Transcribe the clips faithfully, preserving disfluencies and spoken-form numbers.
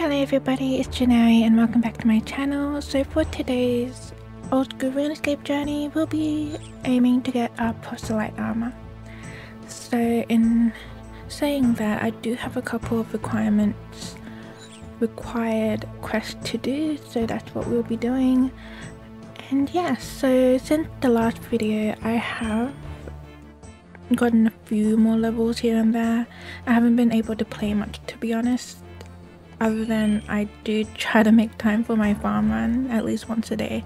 Hello everybody, it's Junerie and welcome back to my channel. So for today's old school RuneScape journey, we'll be aiming to get our Proselyte Armor. So in saying that, I do have a couple of requirements, required quests to do, so that's what we'll be doing. And yeah, so since the last video I have gotten a few more levels here and there. I haven't been able to play much, to be honest. Other than I do try to make time for my farm run at least once a day,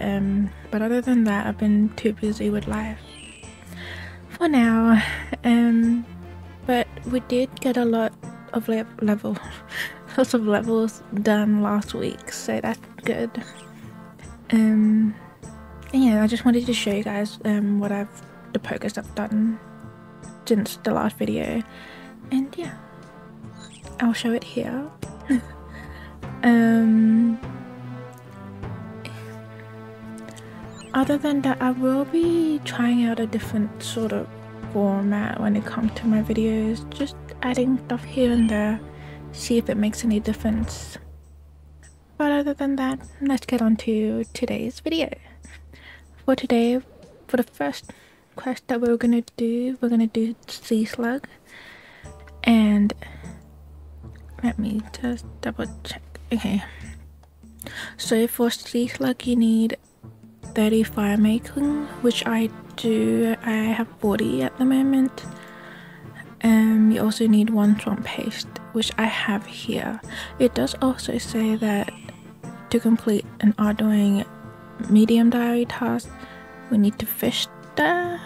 um, but other than that I've been too busy with life for now. Um, but we did get a lot of le level, lots of levels done last week, so that's good. Um, and yeah, I just wanted to show you guys um, what I've the progress I've done since the last video, and yeah. I'll show it here. um, other than that, I will be trying out a different sort of format when it comes to my videos, just adding stuff here and there, see if it makes any difference. But other than that, let's get on to today's video. For today, for the first quest that we're gonna do, we're gonna do Sea Slug, and let me just double check. Okay, so for Sea Slug you need thirty fire making, which I do. I have forty at the moment. Um, you also need one swamp paste, which I have here. It does also say that to complete an Ardougne medium diary task, we need to fish there,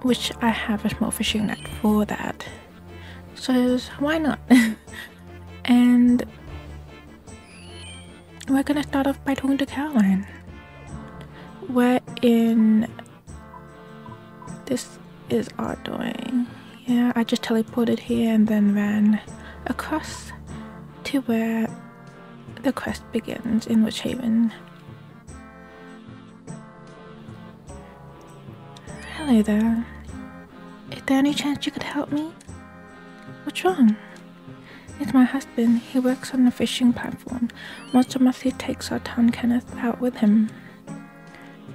which I have a small fishing net for that. So why not? And we're gonna start off by talking to Caroline. We're in, this is Ardougne. Yeah, I just teleported here and then ran across to where the quest begins in Witchaven. Hello there. Is there any chance you could help me? What's wrong? It's my husband. He works on the fishing platform. Once a month he takes our ton Kenneth out with him.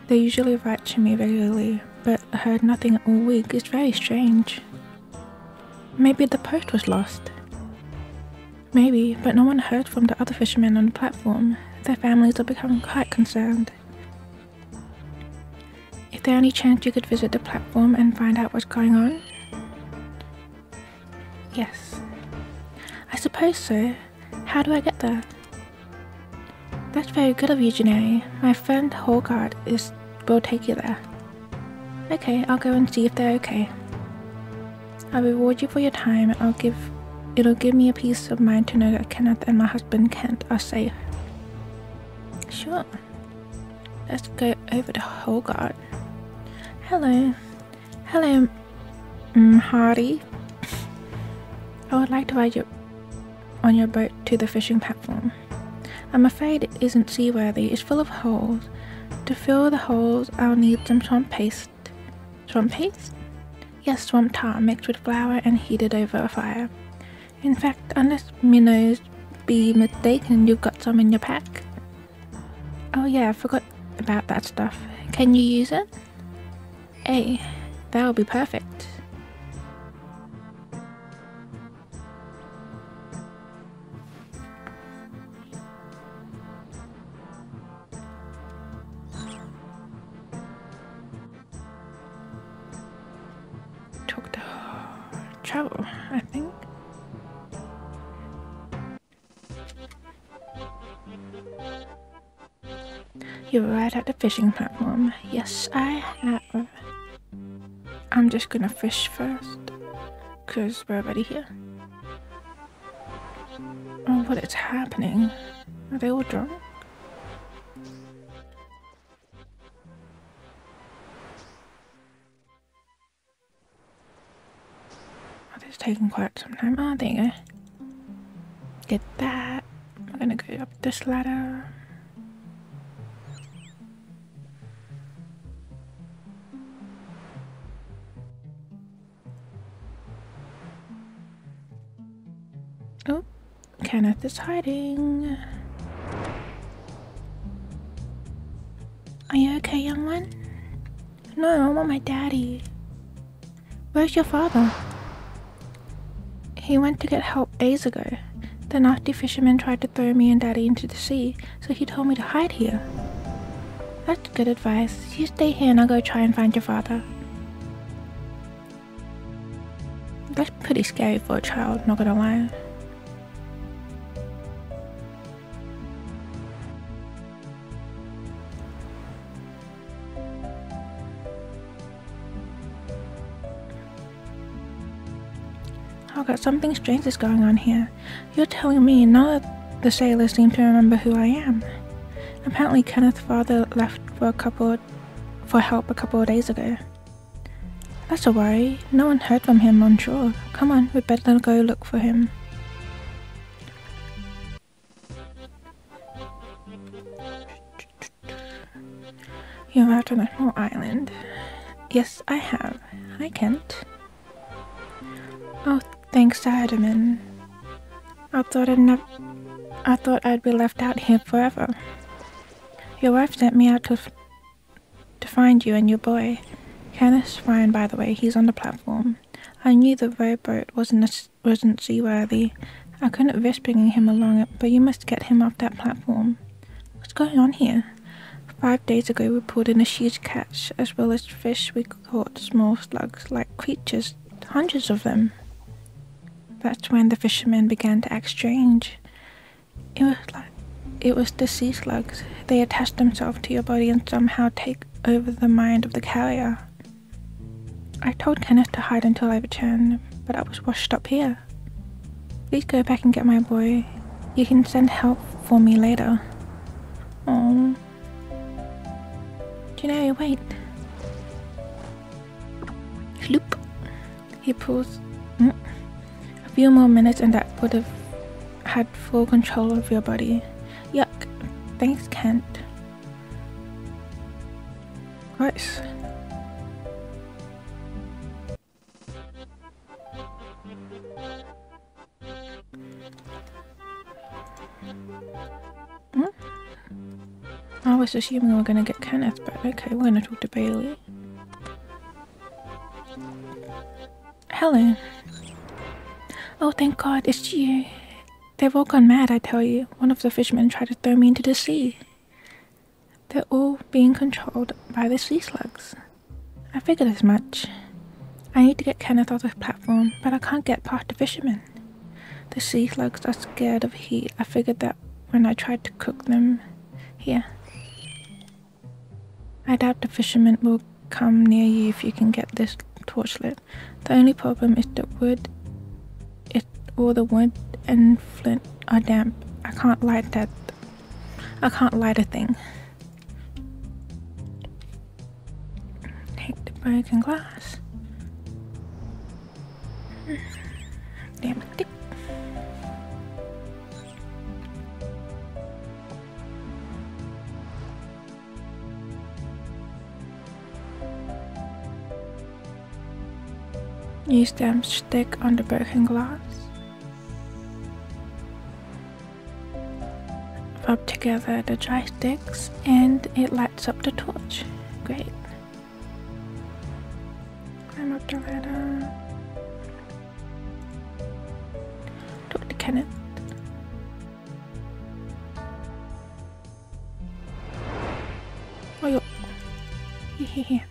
They usually write to me regularly, but I heard nothing all week. It's very strange. Maybe the post was lost. Maybe, but no one heard from the other fishermen on the platform. Their families are becoming quite concerned. Is there any chance you could visit the platform and find out what's going on? Yes, I suppose so. How do I get there? That's very good of you, Junerie. My friend Holgart is will take you there. Okay, I'll go and see if they're okay. I'll reward you for your time. I'll give it'll give me a peace of mind to know that Kenneth and my husband Kent are safe. Sure. Let's go over to Holgart. Hello, hello, mm, Hardy. I would like to ride you on your boat to the fishing platform. I'm afraid it isn't seaworthy. It's full of holes. To fill the holes, I'll need some swamp paste. Swamp paste? Yes, swamp tar mixed with flour and heated over a fire. In fact, unless minnows be mistaken, you've got some in your pack. Oh yeah, I forgot about that stuff. Can you use it? Hey, that would be perfect. Travel, I think. You're right at the fishing platform. Yes, I have. I'm just gonna fish first, because we're already here. Oh, what is happening? Are they all drunk? Taking quite some time. Oh, there you go. Get that. We're gonna go up this ladder. Oh, Kenneth is hiding. Are you okay, young one? No, I want my daddy. Where's your father? He went to get help days ago. The nasty fisherman tried to throw me and daddy into the sea, so he told me to hide here. That's good advice. You stay here and I'll go try and find your father. That's pretty scary for a child, not gonna lie. Holgart, something strange is going on here. You're telling me none of the sailors seem to remember who I am. Apparently Kenneth's father left for a couple of, for help a couple of days ago. That's a worry. No one heard from him on shore. Come on, we'd better go look for him. You arrived on a small island. Yes, I have. Hi, Kent. Oh, thanks, Saradomin. I thought I'd never. I thought I'd be left out here forever. Your wife sent me out to f to find you and your boy. Kenneth's fine, by the way. He's on the platform. I knew the rowboat wasn't a, wasn't seaworthy. I couldn't risk bringing him along it, but you must get him off that platform. What's going on here? Five days ago, we pulled in a huge catch, as well as fish. We caught small slugs-like creatures, hundreds of them. That's when the fishermen began to act strange. It was like it was the sea slugs. They attach themselves to your body and somehow take over the mind of the carrier. I told Kenneth to hide until I returned, but I was washed up here. Please go back and get my boy. You can send help for me later. Oh, Junerie, wait. Floop. He pulls. Mm. A few more minutes and that would have had full control of your body. Yuck. Thanks, Kent. Gross. I was assuming we were going to get Kenneth, but okay, we're going to talk to Bailey. Hello. Oh, thank God, it's you. They've all gone mad, I tell you. One of the fishermen tried to throw me into the sea. They're all being controlled by the sea slugs. I figured as much. I need to get Kenneth off the platform, but I can't get past the fishermen. The sea slugs are scared of heat. I figured that when I tried to cook them here. I doubt the fishermen will come near you if you can get this torch lit. The only problem is the wood. It all the wood and flint are damp. I can't light that. I can't light a thing. Take the broken glass. Damn it. Use them stick on the broken glass. Rub together the dry sticks and it lights up the torch. Great. Climb up the ladder. Talk to Kenneth. Oh, yo. Hehehe.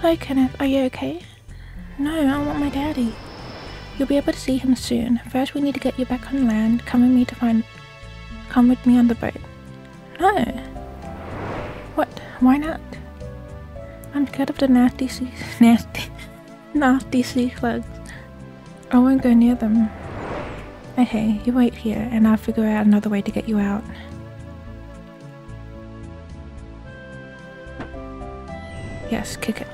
Hello, Kenneth. Are you okay? No, I want my daddy. You'll be able to see him soon. First, we need to get you back on land. Come with me to find. Come with me on the boat. No. What? Why not? I'm scared of the nasty sea, nasty, nasty sea slugs. I won't go near them. Okay, you wait here, and I'll figure out another way to get you out. Yes, kick it.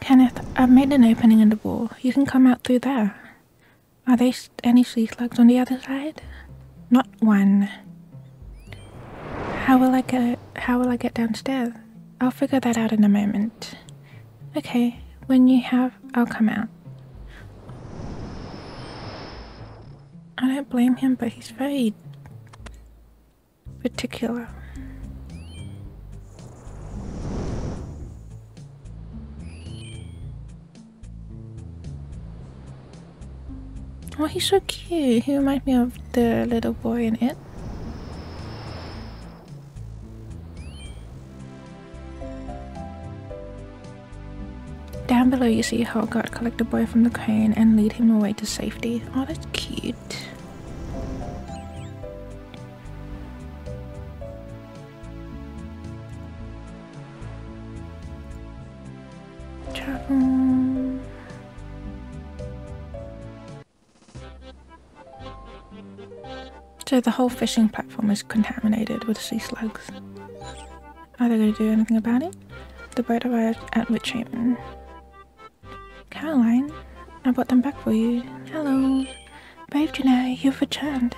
Kenneth, I've made an opening in the wall. You can come out through there. Are there any sea slugs on the other side? Not one. How will I get? How will I get downstairs? I'll figure that out in a moment. Okay, when you have, I'll come out. I don't blame him, but he's very particular. Oh, he's so cute. He reminds me of the little boy in It. Down below you see Holgart collect the boy from the crane and lead him away to safety. Oh, that's cute. So the whole fishing platform is contaminated with sea slugs. Are they going to do anything about it? The boat arrived at Witchaven. Caroline, I brought them back for you. Hello. Brave Junerie, you've returned.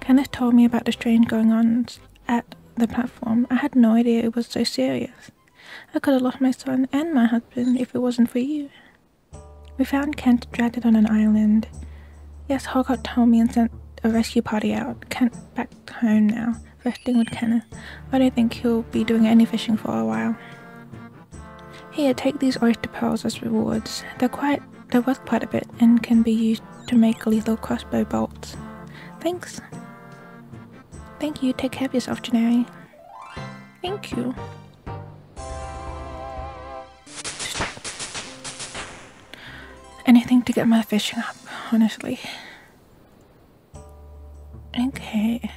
Kenneth told me about the strange going on at the platform. I had no idea it was so serious. I could have lost my son and my husband if it wasn't for you. We found Kent dragged on an island. Yes, Holgart told me and sent a rescue party out. Kent back home now, resting with Kenneth. I don't think he'll be doing any fishing for a while. Here, take these oyster pearls as rewards. They're quite, they're worth quite a bit and can be used to make lethal crossbow bolts. Thanks. Thank you. Take care of yourself, Junerie. Thank you. Anything to get my fishing up, honestly. Okay.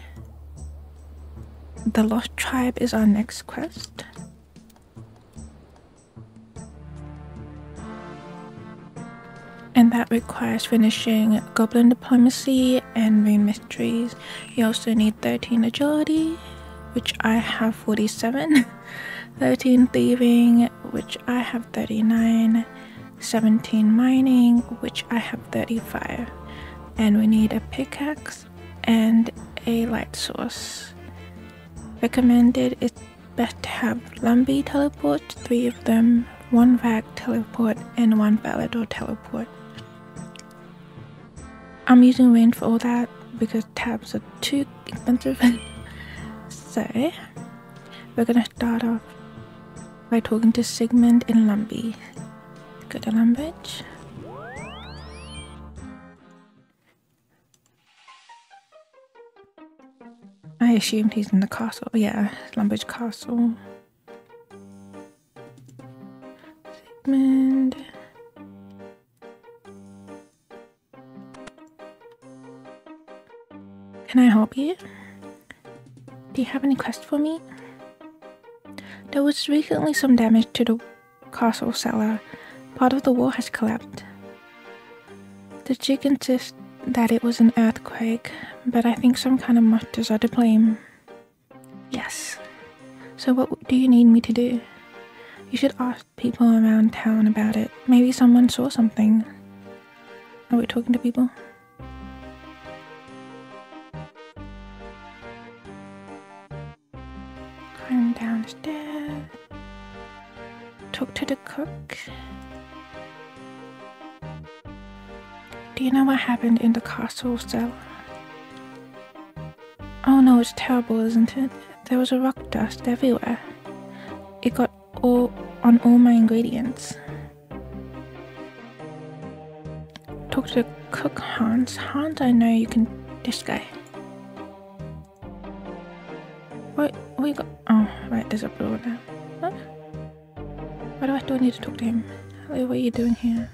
The Lost Tribe is our next quest. And that requires finishing Goblin Diplomacy and Rune Mysteries. You also need thirteen Agility, which I have forty-seven. thirteen Thieving, which I have thirty-nine. seventeen Mining, which I have thirty-five. And we need a pickaxe and a light source. Recommended, it's best to have Lumbridge teleports, three of them, one Rag teleport and one Falador teleport. I'm using Rune for all that because tabs are too expensive. So we're gonna start off by talking to Sigmund in Lumbridge. Go to Lumbridge. I assumed he's in the castle. Yeah, Lumbridge Castle. Sigmund. Can I help you? Do you have any quest for me? There was recently some damage to the castle cellar. Part of the wall has collapsed. The Jig insists that it was an earthquake, but I think some kind of monsters are to blame. Yes. So what do you need me to do? You should ask people around town about it. Maybe someone saw something. Are we talking to people? Climb downstairs. Talk to the cook. Do you know what happened in the castle cellar? Oh no, it's terrible, isn't it? There was a rock dust everywhere. It got all on all my ingredients. Talk to the cook, Hans. Hans, I know you can... this guy. What? We got... oh, right, there's a blue now. Huh? Why do I still need to talk to him? What are you doing here?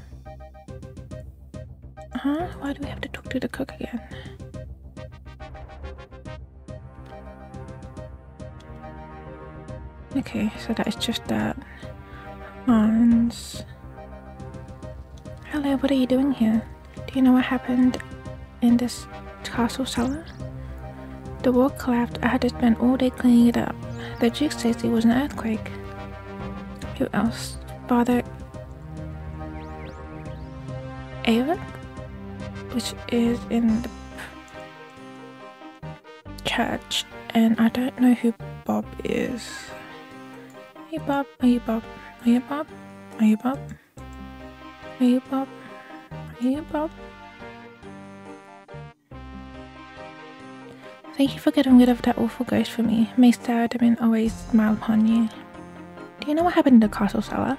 Huh? Why do we have to talk to the cook again? Okay, so that is just that. Hans. Hello, what are you doing here? Do you know what happened in this castle cellar? The wall collapsed. I had to spend all day cleaning it up. The Duke says it was an earthquake. Who else? Father... Ava? Which is in the church, and I don't know who Bob is. Ayup up, ayup up, ayup up, ayup up, ayup up, ayup up. Thank you for getting rid of that awful ghost for me. May Saradomin always smile upon you. Do you know what happened in the castle cellar?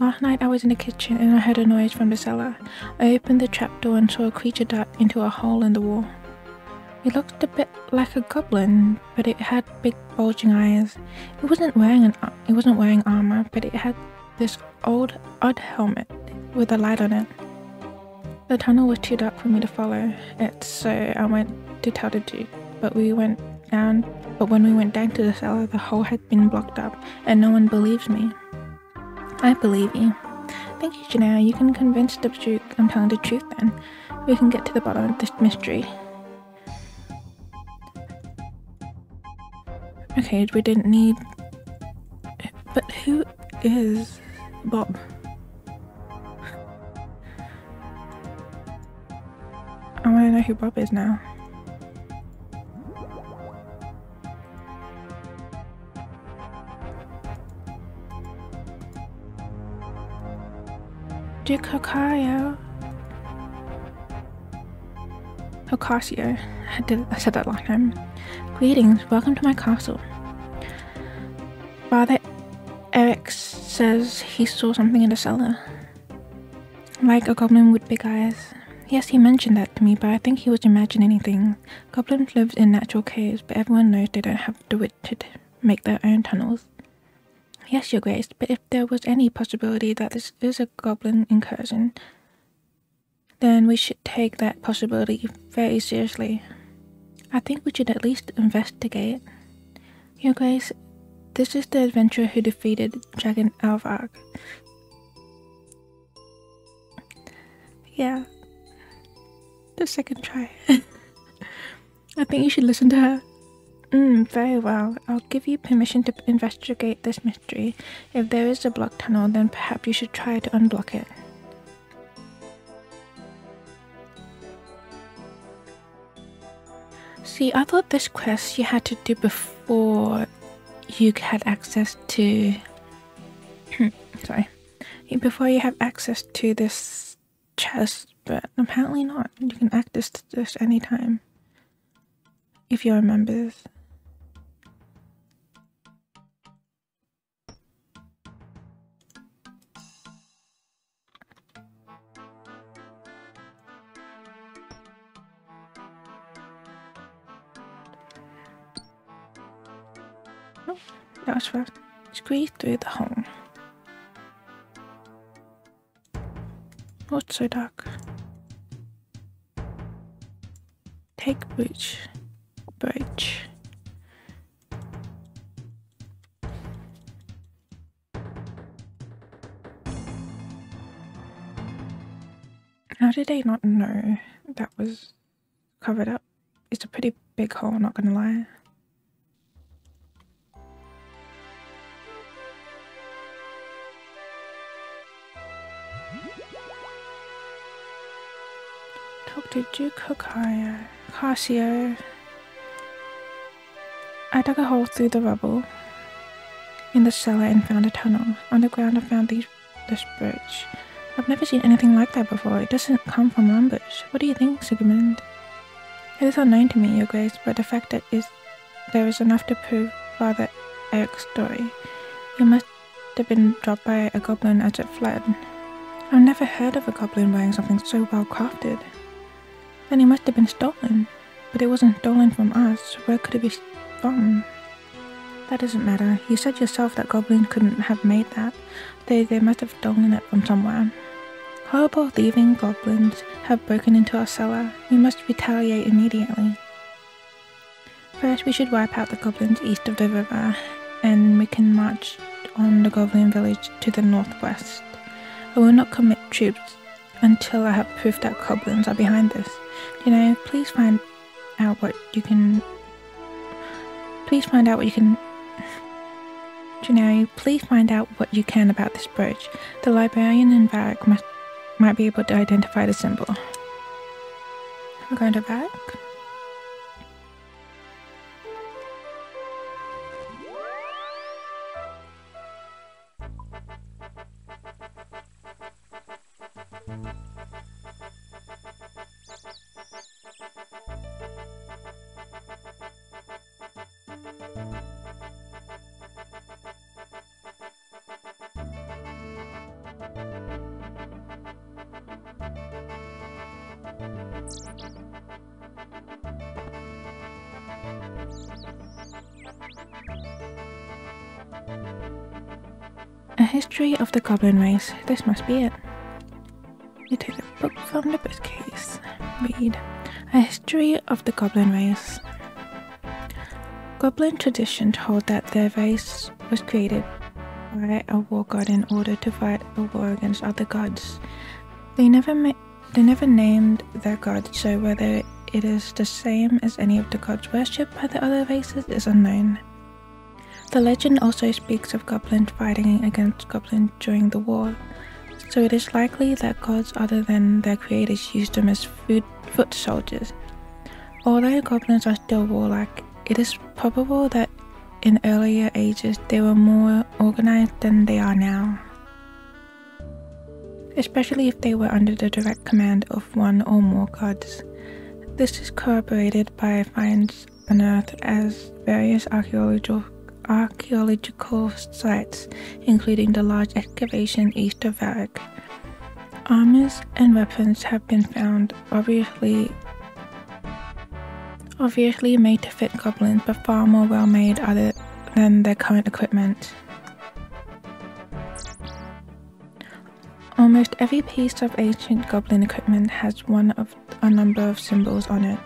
Last night I was in the kitchen and I heard a noise from the cellar. I opened the trapdoor and saw a creature dart into a hole in the wall. It looked a bit like a goblin, but it had big bulging eyes. It wasn't wearing an it wasn't wearing armor, but it had this old odd helmet with a light on it. The tunnel was too dark for me to follow it, so I went to tell the Duke, but we went down but when we went down to the cellar, the hole had been blocked up and no one believes me. I believe you. Thank you, Junerie. You can convince the Duke I'm telling the truth then. We can get to the bottom of this mystery. Okay, we didn't need... But who is Bob? I want to know who Bob is now. Duke Horacio. Horacio. I, did, I said that last time. Greetings, welcome to my castle. Father Eric says he saw something in the cellar. Like a goblin with big eyes. Yes, he mentioned that to me, but I think he was imagining things. Goblins live in natural caves, but everyone knows they don't have the wit to make their own tunnels. Yes, Your Grace, but if there was any possibility that this is a goblin incursion, then we should take that possibility very seriously. I think we should at least investigate. Your Grace, this is the adventurer who defeated Dragon Varrock. Yeah. The second try. I think you should listen to her. Mm, very well. I'll give you permission to investigate this mystery. If there is a blocked tunnel, then perhaps you should try to unblock it. See, I thought this quest you had to do before you had access to... sorry. Before you have access to this chest, but apparently not. You can access this anytime. If you remember this. Oh, that was fast. Squeeze through the hole. Oh, it's so dark. Take boots. Bridge. How did they not know that was covered up? It's a pretty big hole, not gonna lie. Talk to Duke Horacio. Horacio. I dug a hole through the rubble in the cellar and found a tunnel. On the ground I found these, this brooch. I've never seen anything like that before. It doesn't come from Lumbridge. What do you think, Sigmund? It is unknown to me, Your Grace, but the fact that is, there is enough to prove Father Eric's story. It must have been dropped by a goblin as it fled. I've never heard of a goblin wearing something so well crafted. Then it must have been stolen. But it wasn't stolen from us. Where could it be from? That doesn't matter. You said yourself that goblins couldn't have made that. They, they must have stolen it from somewhere. Horrible thieving goblins have broken into our cellar. We must retaliate immediately. First, we should wipe out the goblins east of the river, and we can march on the goblin village to the northwest. I will not commit troops until I have proof that goblins are behind this. You know, please find out what you can... Please find out what you can... Junerie, please find out what you can about this brooch. The librarian in Varrock must, might be able to identify the symbol. We're going to Varrock. history of the goblin race. This must be it. You take the book from the bookcase. Read. A history of the goblin race. Goblin tradition told that their race was created by a war god in order to fight a war against other gods. They never ma- they never named their god, so whether it is the same as any of the gods worshipped by the other races is unknown. The legend also speaks of goblins fighting against goblins during the war, so it is likely that gods other than their creators used them as food, foot soldiers. Although goblins are still warlike, it is probable that in earlier ages they were more organized than they are now, especially if they were under the direct command of one or more gods. This is corroborated by finds unearthed as various archaeological archaeological sites, including the large excavation east of Varrock. Armors and weapons have been found, obviously obviously made to fit goblins, but far more well made other than their current equipment. Almost every piece of ancient goblin equipment has one of a number of symbols on it,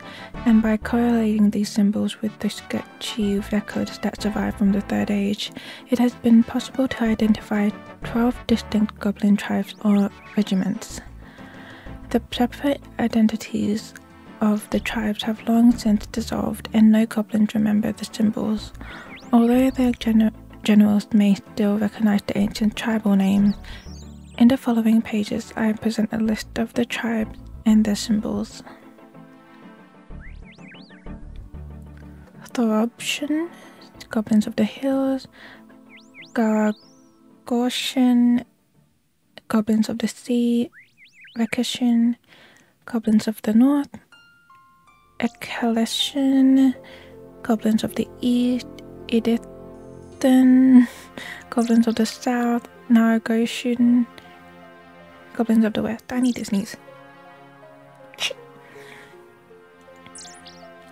and by correlating these symbols with the sketchy records that survive from the Third Age, it has been possible to identify twelve distinct goblin tribes or regiments. The separate identities of the tribes have long since dissolved, and no goblins remember the symbols, although their gen generals may still recognize the ancient tribal name. In the following pages, I present a list of the tribes and their symbols. Thorobshan, goblins of the hills. Garagoshan, goblins of the sea. Rekishan, goblins of the north. Ekeleshan, goblins of the east. Edithan, goblins of the south. Naragoshan, goblins of the west. I need to sneeze.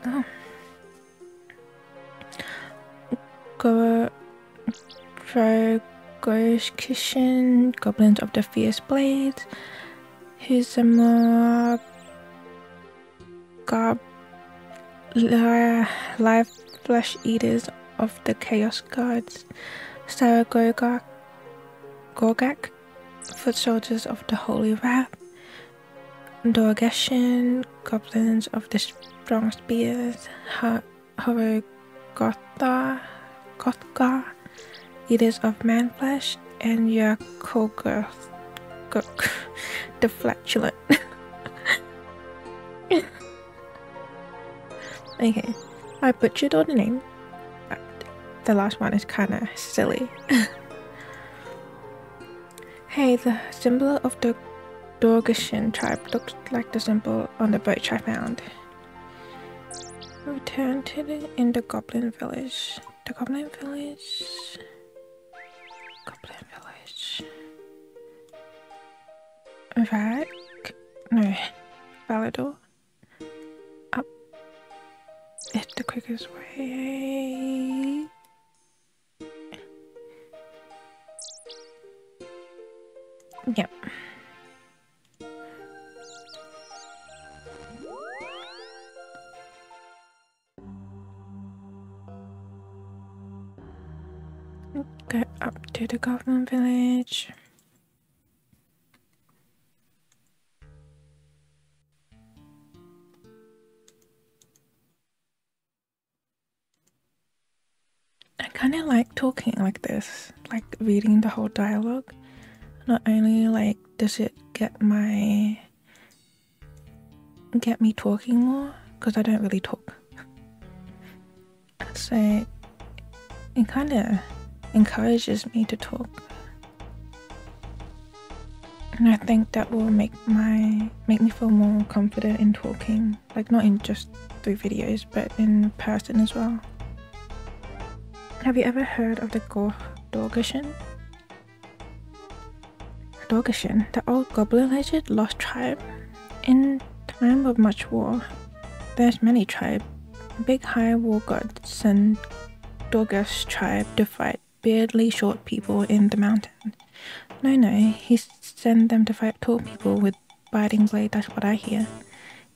Oh. Dorgeshuun, goblins of the fierce blades. Zamorakian, live flesh eaters of the chaos gods. Saradomin, foot soldiers of the holy wrath. Dorgeshuun, goblins of the strong spears. Horogotha, Gothgar, eaters of man flesh. And Yakogurth, the flatulent. Okay, I butchered all the names. The last one is kinda silly. Hey, the symbol of the Dorgeshuun tribe looks like the symbol on the brooch I found. Return to the in the Goblin Village. The Goblin Village. Goblin Village. Rag? No. Falador. Up. It's the quickest way. Yep. Go up to the Goblin Village. I kind of like talking like this, like reading the whole dialogue. Not only like does it get my get me talking more, because I don't really talk, so it kind of encourages me to talk, and I think that will make my make me feel more confident in talking, like not in just through videos but in person as well. Have you ever heard of the Dorgeshuun? Dorgeshuun, the old goblin legend lost tribe. In time of much war, there's many tribes, big high war gods, and Dorgeshuun tribe to fight beardly short people in the mountain. No, no, he sent them to fight tall people with biting blade, that's what I hear.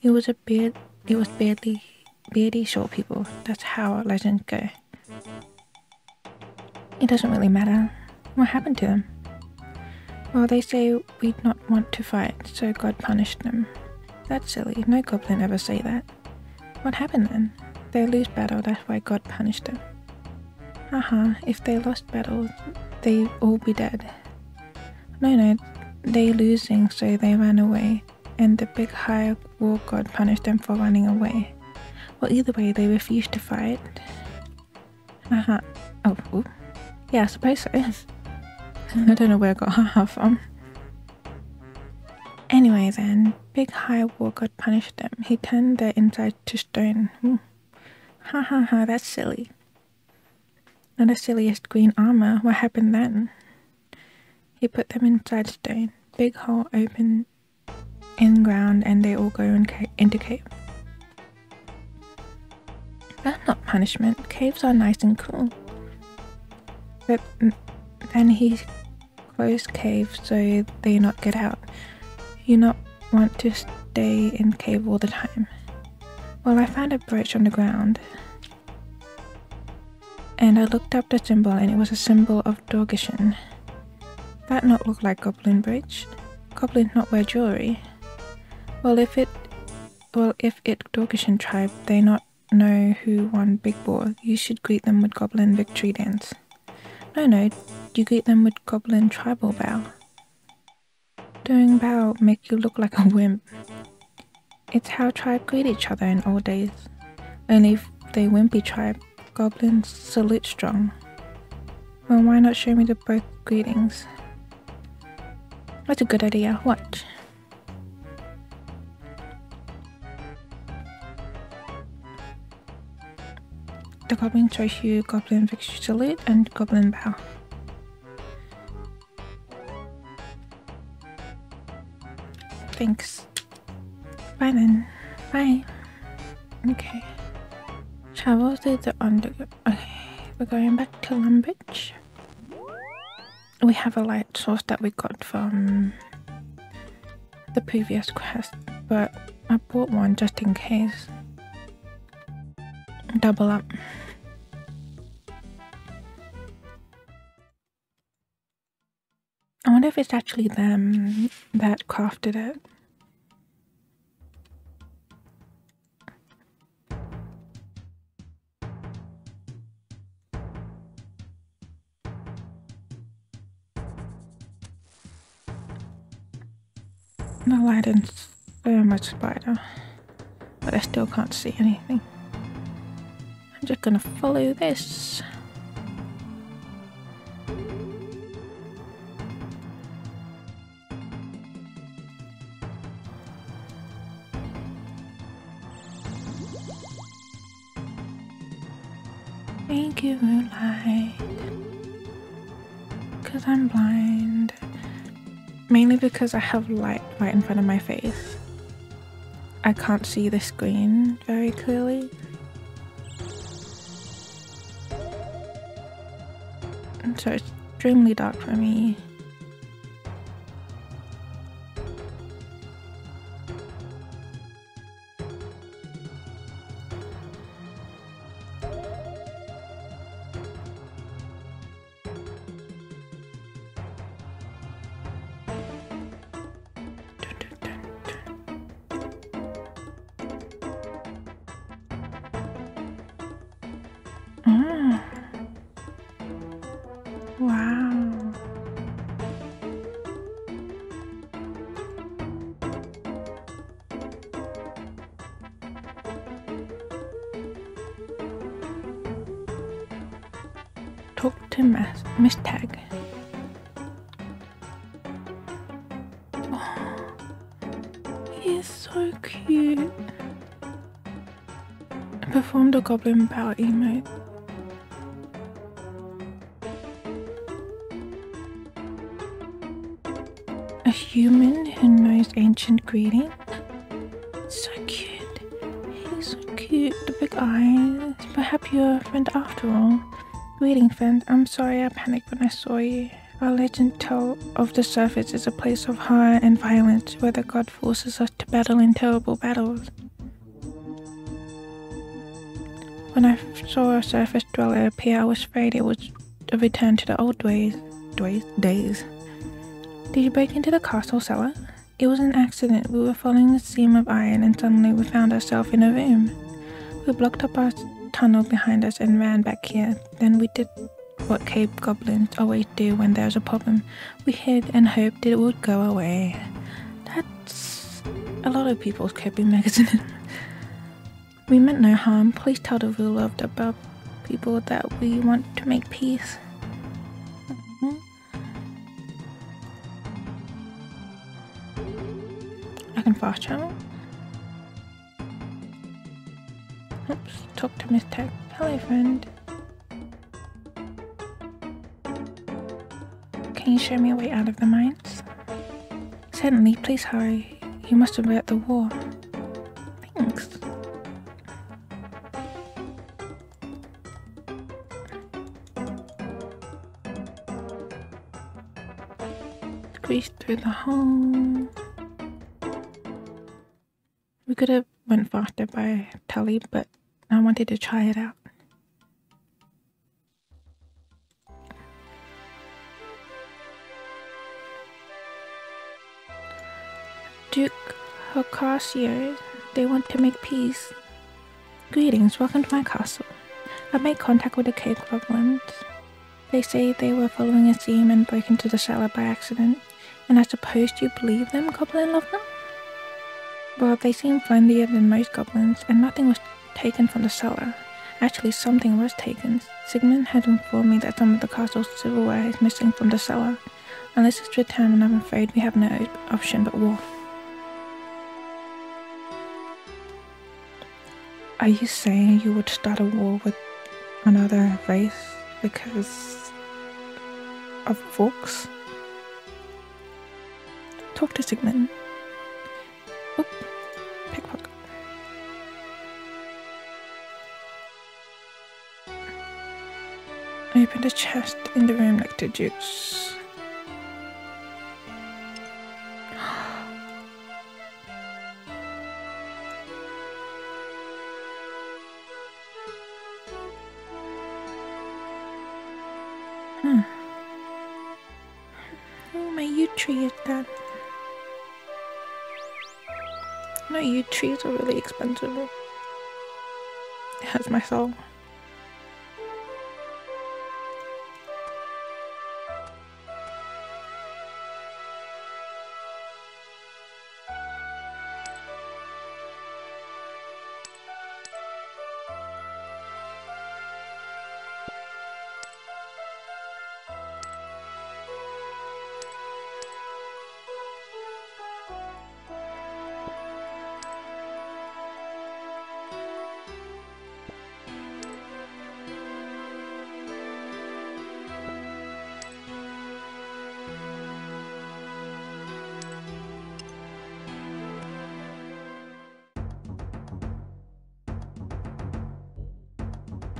It was a beard, it was beardly, beardy short people, that's how our legends go. It doesn't really matter. What happened to them? Well, they say we'd not want to fight, so God punished them. That's silly, no goblin ever say that. What happened then? They lose battle, that's why God punished them. Haha, uh-huh. If they lost battle, they'd all be dead. No, no, they losing, so they ran away, and the big high war god punished them for running away. Well, either way, they refused to fight. Haha, uh-huh. Oh, ooh. Yeah, I suppose so. I don't know where I got haha from. Anyway then, big high war god punished them. He turned their inside to stone. Ooh. Ha ha ha, that's silly. Not the silliest green armor, what happened then? He put them inside stone, big hole open in ground, and they all go in ca into cave. That's not punishment, caves are nice and cool. But then he closed cave so they not get out. You not want to stay in cave all the time. Well, I found a brooch on the ground, and I looked up the symbol, and it was a symbol of Dorgeshuun. That not look like goblin brooch. Goblins not wear jewelry. Well, if it, well, if it Dorgeshuun tribe, they not know who won big war. You should greet them with goblin victory dance. No, no, you greet them with goblin tribal bow. Doing bow make you look like a wimp. It's how tribe greet each other in old days. Only if they wimpy tribe, goblins salute strong. Well, why not show me the both greetings? That's a good idea, watch. The goblin shows you goblin victory salute and goblin bow. Thanks. Bye then. Bye. Okay. Travel through the underground. Okay. We're going back to Lumbridge. We have a light source that we got from the previous quest, but I bought one just in case. Double up. I wonder if it's actually them that crafted it. The light and so much spider, but I still can't see anything. I'm just gonna follow this. Thank you, light, cause I'm blind. Mainly because I have light right in front of my face. I can't see the screen very clearly. And so it's extremely dark for me. Mistag. Oh, he is so cute. I performed a goblin bow emote. A human who knows ancient greeting. So cute. He's so cute. The big eyes. Perhaps you're a friend after all. Greeting friend, I'm sorry I panicked when I saw you. Our legend tells of the surface as a place of horror and violence where the god forces us to battle in terrible battles. When I saw a surface dweller appear, I was afraid it was a return to the old ways, ways days. Did you break into the castle cellar? It was an accident. We were following a seam of iron and suddenly we found ourselves in a room. We blocked up our tunnel behind us and ran back here. Then we did what cave goblins always do when there's a problem. We hid and hoped it would go away. That's a lot of people's coping mechanism. We meant no harm. Please tell the ruler of the above people that we want to make peace. Mm-hmm. I can fast travel. Oops, talk to Miss Tech. Hello, friend. Can you show me a way out of the mines? Certainly, please hurry. You must avert the war. Thanks. Squeeze through the hole. We could have went faster by Tully, but I wanted to try it out. Duke Horacio, they want to make peace. Greetings, welcome to my castle. I made contact with the cave goblins. They say they were following a seam and broke into the cellar by accident. And I suppose you believe them, goblin lover? Well, they seem friendlier than most goblins, and nothing was taken from the cellar. Actually, something was taken. Sigmund had informed me that some of the castle's silverware is missing from the cellar. Unless it's returned, I'm afraid we have no option but war. Are you saying you would start a war with another race because of Vox? Talk to Sigmund. Oop, pickpocket. Open the chest in the room like the Jutes. Tree is dead. No, yew trees are really expensive. It hurts my soul.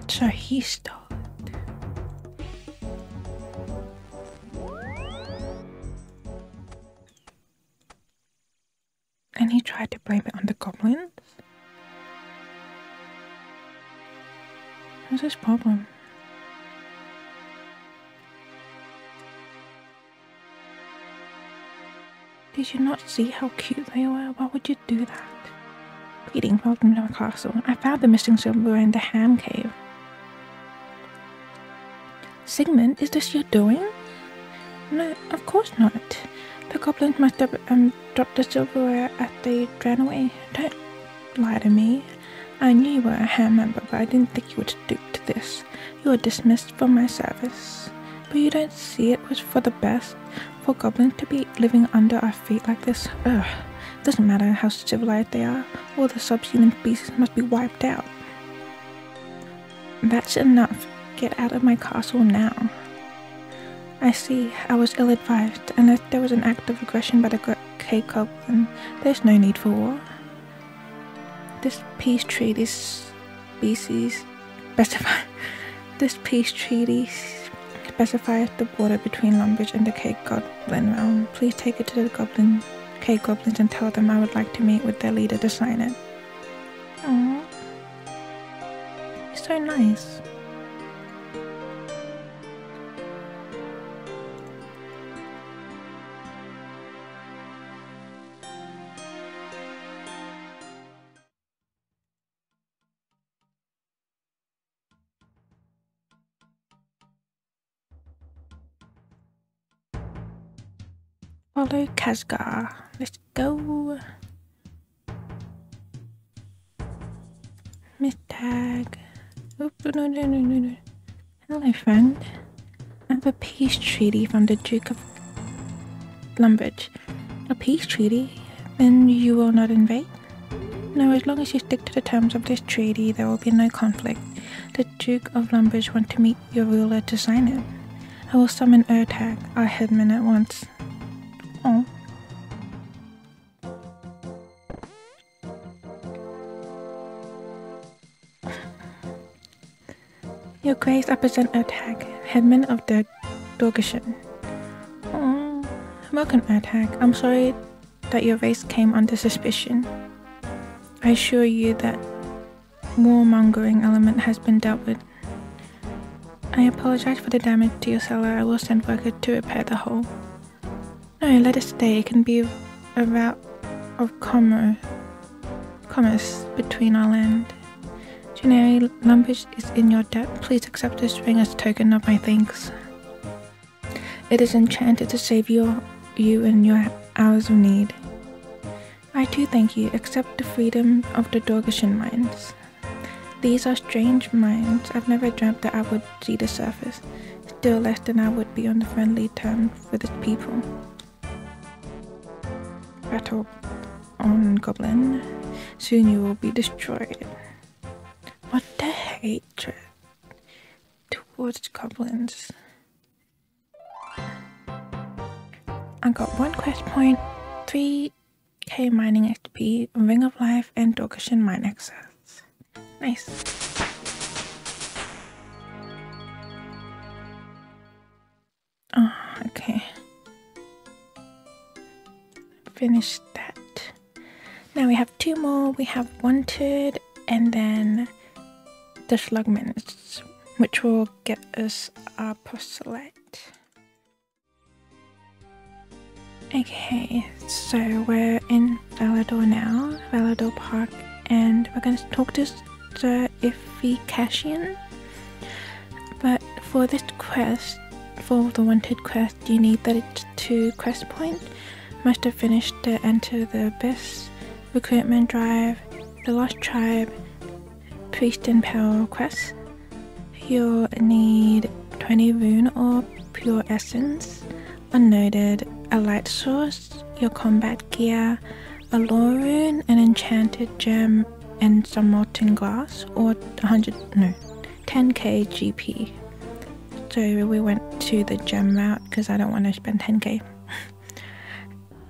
So he stole it. And he tried to blame it on the goblins? What's his problem? Did you not see how cute they were? Why would you do that? Greetings, welcome to our castle. I found the missing silverware in the ham cave. Sigmund, is this your doing? No, of course not. The goblins must have um, dropped the silverware as they ran away. Don't lie to me. I knew you were a ham member, but I didn't think you would stoop to this. You are dismissed from my service. But you don't see it was for the best for goblins to be living under our feet like this. Ugh. Doesn't matter how civilized they are, all the subhuman beasts must be wiped out. That's enough. Get out of my castle now. I see, I was ill-advised, and if there was an act of aggression by the cave goblin, there's no need for war. This peace treaty species... specify... This peace treaty specifies the border between Lumbridge and the Cape Goblin realm. Please take it to the Goblin, Cape Goblins and tell them I would like to meet with their leader to sign it. Aww. He's so nice. Follow Khazgar. Let's go. Mistag. Oops, no, no, no, no, no. Hello, friend. I have a peace treaty from the Duke of Lumbridge. A peace treaty? Then you will not invade? No, as long as you stick to the terms of this treaty, there will be no conflict. The Duke of Lumbridge wants to meet your ruler to sign it. I will summon Urtag, our headman, at once. Oh. Your Grace, I present Urtag, headman of the Dorgeshuun. Oh. Welcome, Urtag. I'm sorry that your race came under suspicion. I assure you that warmongering element has been dealt with. I apologize for the damage to your cellar. I will send workers to repair the hole. No, let us stay. It can be a route of commerce, commerce between our land. Junerie, Lumbridge is in your debt. Please accept this ring as a token of my thanks. It is enchanted to save your, you in your hours of need. I too thank you. Accept the freedom of the Dorgeshuun mines. These are strange mines. I've never dreamt that I would see the surface. Still less than I would be on the friendly terms with its people. Battle on Goblin. Soon you will be destroyed. What the hatred towards goblins. I got one quest point, three K mining X P, Ring of Life, and Dorgeshuun mine access. Nice. Oh, okay. Finish that. Now we have two more. We have Wanted and then the Slug Menace, which will get us our Proselyte. Okay, so we're in Falador now, Falador Park, and we're going to talk to Sir Tiffy Cashien. But for this quest, for the Wanted quest, you need thirty-two quest points. Must have finished the Enter the Abyss, Recruitment Drive, The Lost Tribe, Priest in Peril quest. You'll need twenty rune or pure essence, unnoted, a light source, your combat gear, a lore rune, an enchanted gem, and some molten glass, or one hundred, no, ten K G P. So we went to the gem route because I don't want to spend ten K.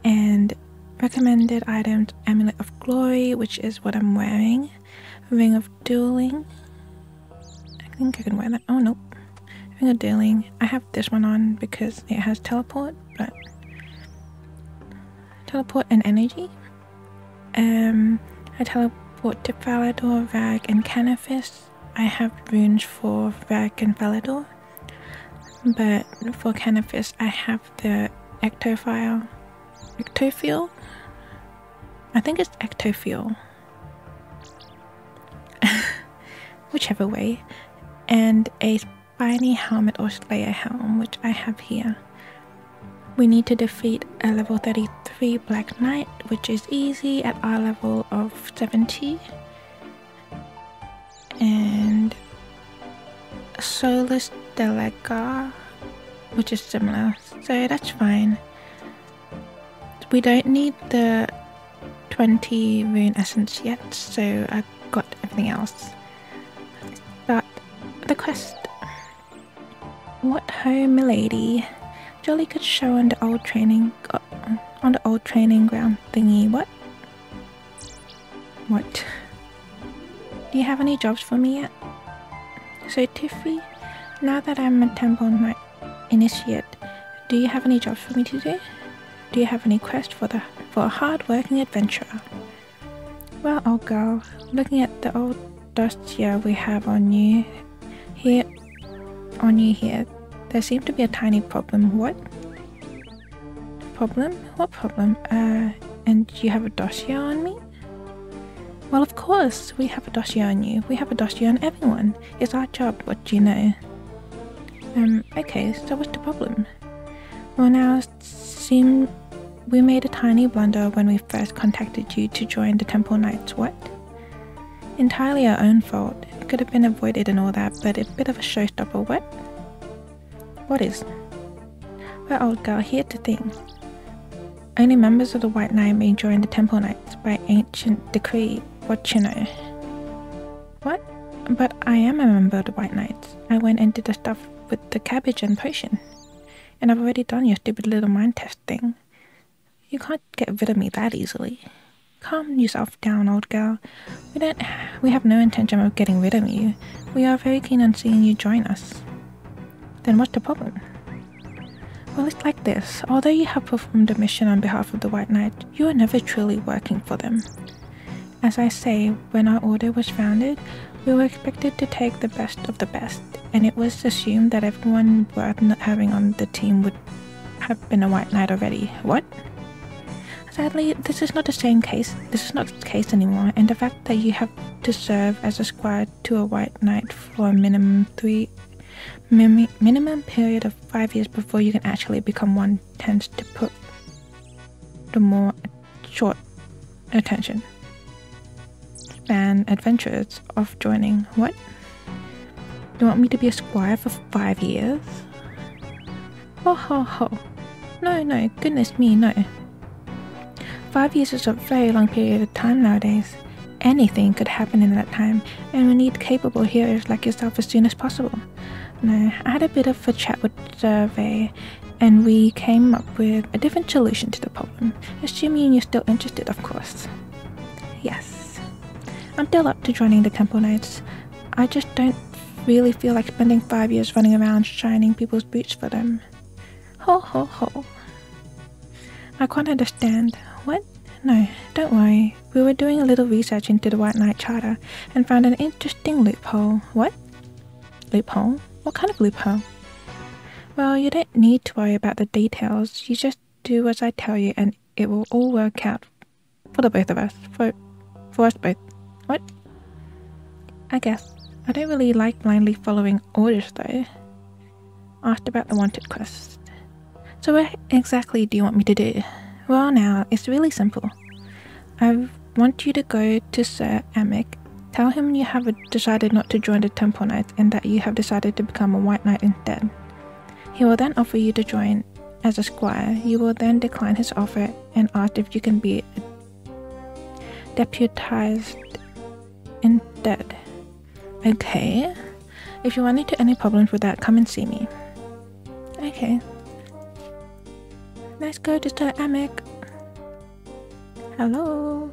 And recommended items, Amulet of Glory, which is what I'm wearing, Ring of Dueling, I think I can wear that, oh nope, Ring of Dueling, I have this one on because it has teleport, but teleport and energy, um, I teleport to Falador, Rag and Canifis. I have runes for Rag and Falador, but for Canifis I have the Ectophile. Ectophile? I think it's Ectophile. Whichever way. And a Spiny Helmet or Slayer Helm, which I have here. We need to defeat a level thirty-three Black Knight, which is easy at our level of seventy. And Solus Dellagar, which is similar. So that's fine. We don't need the twenty rune essence yet, so I've got everything else. Let's start the quest. What ho, milady? Jolly good show on the old training uh, on the old training ground thingy. What? What? Do you have any jobs for me yet? So Tiffy, now that I'm a Temple Knight, Initiate, do you have any jobs for me today? Do you have any quest for the for a hard-working adventurer? Well, old girl, looking at the old dust yeah we have on you here, on you here, there seems to be a tiny problem. What? Problem? What problem? Uh, and you have a dossier on me? Well, of course, we have a dossier on you. We have a dossier on everyone. It's our job, what do you know? Um, okay, so what's the problem? Well, now, seem we made a tiny blunder when we first contacted you to join the Temple Knights, what? Entirely our own fault. It could have been avoided and all that, but a bit of a showstopper, what? What is? Well, old girl, here's the thing. Only members of the White Knight may join the Temple Knights by ancient decree, what you know. What? But I am a member of the White Knights. I went and did the stuff with the cabbage and potion. And I've already done your stupid little mind test thing. You can't get rid of me that easily. Calm yourself down, old girl. We don't- we have no intention of getting rid of you. We are very keen on seeing you join us. Then what's the problem? Well, it's like this. Although you have performed a mission on behalf of the White Knight, you are never truly working for them. As I say, when our order was founded, we were expected to take the best of the best, and it was assumed that everyone worth having on the team would have been a White Knight already. What? Sadly, this is not the same case. This is not the case anymore, and the fact that you have to serve as a squire to a White Knight for a minimum three... minimum period of five years before you can actually become one tends to put the more short attention span adventurers off joining. What? You want me to be a squire for five years? Ho ho ho. No, no, goodness me, no. Five years is a very long period of time nowadays. Anything could happen in that time, and we need capable heroes like yourself as soon as possible. No, I had a bit of a chat with the survey, and we came up with a different solution to the problem, assuming you're still interested, of course. Yes, I'm still up to joining the Temple Knights. I just don't really feel like spending five years running around shining people's boots for them. Ho ho ho. I can't understand. What? No, don't worry. We were doing a little research into the White Knight Charter and found an interesting loophole. What? Loophole? What kind of loophole? Well, you don't need to worry about the details. You just do as I tell you and it will all work out. For the both of us. For, for us both. What? I guess. I don't really like blindly following orders though. Asked about the wanted quest. So what exactly do you want me to do? Well now, it's really simple. I want you to go to Sir Amic, tell him you have decided not to join the Temple Knights and that you have decided to become a White Knight instead. He will then offer you to join as a squire. You will then decline his offer and ask if you can be deputized instead. Okay, if you run into any problems with that, come and see me. Okay. Let's go to Sir Amic. Hello.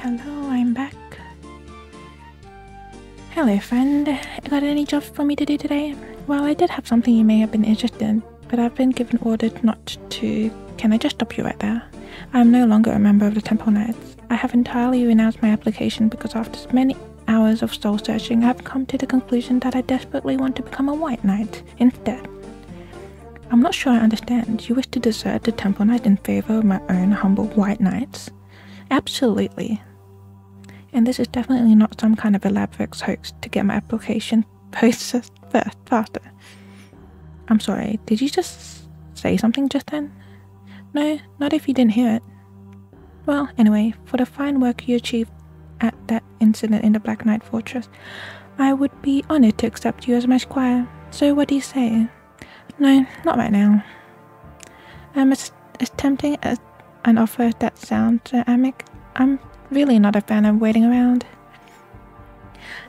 Hello, I'm back. Hello friend, got any jobs for me to do today? Well, I did have something you may have been interested in, but I've been given orders not to. Can I just stop you right there? I am no longer a member of the Temple Knights. I have entirely renounced my application because after many hours of soul searching, I have come to the conclusion that I desperately want to become a White Knight instead. I'm not sure I understand. You wish to desert the Temple Knight in favor of my own humble White Knights? Absolutely. And this is definitely not some kind of elaborate hoax to get my application processed first, faster. I'm sorry, did you just say something just then? No, not if you didn't hear it. Well, anyway, for the fine work you achieved at that incident in the Black Knight Fortress, I would be honored to accept you as my squire. So what do you say? No, not right now. Um, as, as tempting as an offer that sounds, Sir Amic, I'm really not a fan of waiting around.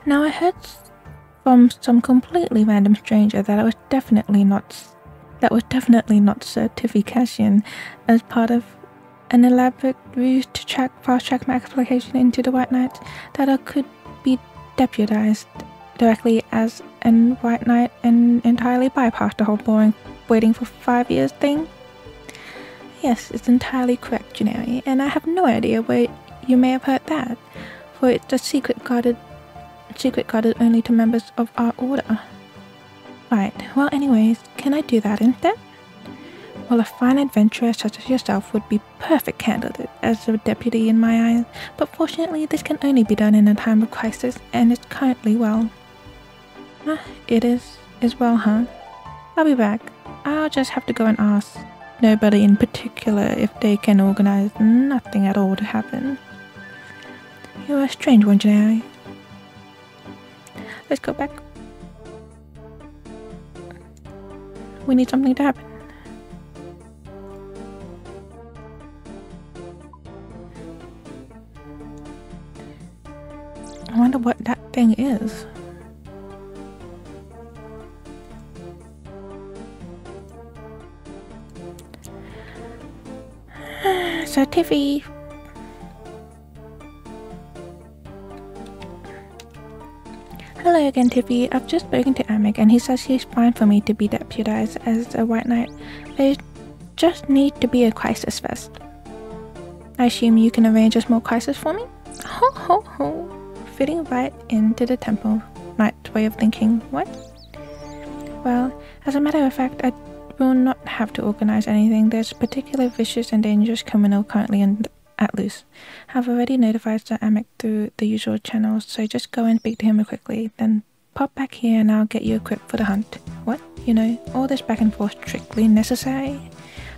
Now, I heard from some completely random stranger that it was definitely not that was definitely not Sir Tiffy Cashien, as part of an elaborate ruse to track fast-track my application into the White Knight, that I could be deputized directly as an White Knight and entirely bypass the whole boring waiting for five years thing. Yes, it's entirely correct, Junerie, and I have no idea where you may have heard that, for it's a secret guarded, secret guarded only to members of our order. Right, well anyways, can I do that instead? Well, a fine adventurer such as yourself would be perfect candidate as a deputy in my eyes, but fortunately this can only be done in a time of crisis, and it's currently well. Ah, it is, is well, huh? I'll be back. I'll just have to go and ask. Nobody in particular if they can organize nothing at all to happen. You're a strange one, Junerie. Let's go back. We need something to happen. I wonder what that thing is. So Tiffy. Hello again, Tiffy. I've just spoken to Amic and he says he's fine for me to be deputized as a White Knight. There just need to be a crisis first. I assume you can arrange a small crisis for me? Ho ho ho. Fitting right into the Temple Knight's way of thinking. What? Well, as a matter of fact, I will not have to organize anything. There's a particularly vicious and dangerous criminal currently in, at loose. I've already notified Sir Amic through the usual channels, so just go and speak to him quickly, then pop back here and I'll get you equipped for the hunt. What? You know, all this back and forth strictly necessary?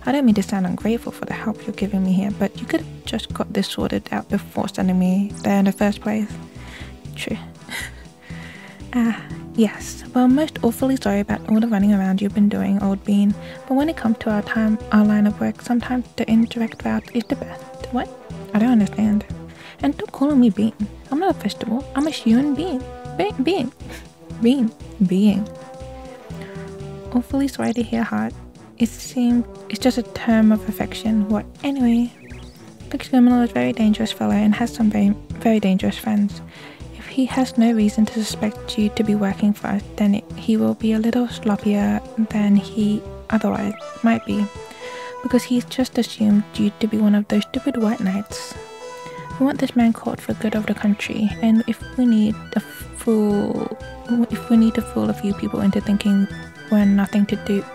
I don't mean to sound ungrateful for the help you're giving me here, but you could have just got this sorted out before sending me there in the first place. True. Ah, uh, yes. Well, most awfully sorry about all the running around you've been doing, old bean. But when it comes to our time, our line of work, sometimes the indirect route is the best. What? I don't understand. And stop calling me bean. I'm not a vegetable. I'm a human being. Bean, being, bean, being. Awfully sorry to hear, heart. It seems it's just a term of affection. What? Anyway, the criminal is a very dangerous fellow and has some very, very dangerous friends. He has no reason to suspect you to be working for us, then it, he will be a little sloppier than he otherwise might be, because he's just assumed you to be one of those stupid White Knights. We want this man caught for good of the country, and if we need a fool, if we need to fool a few people into thinking we're nothing to do,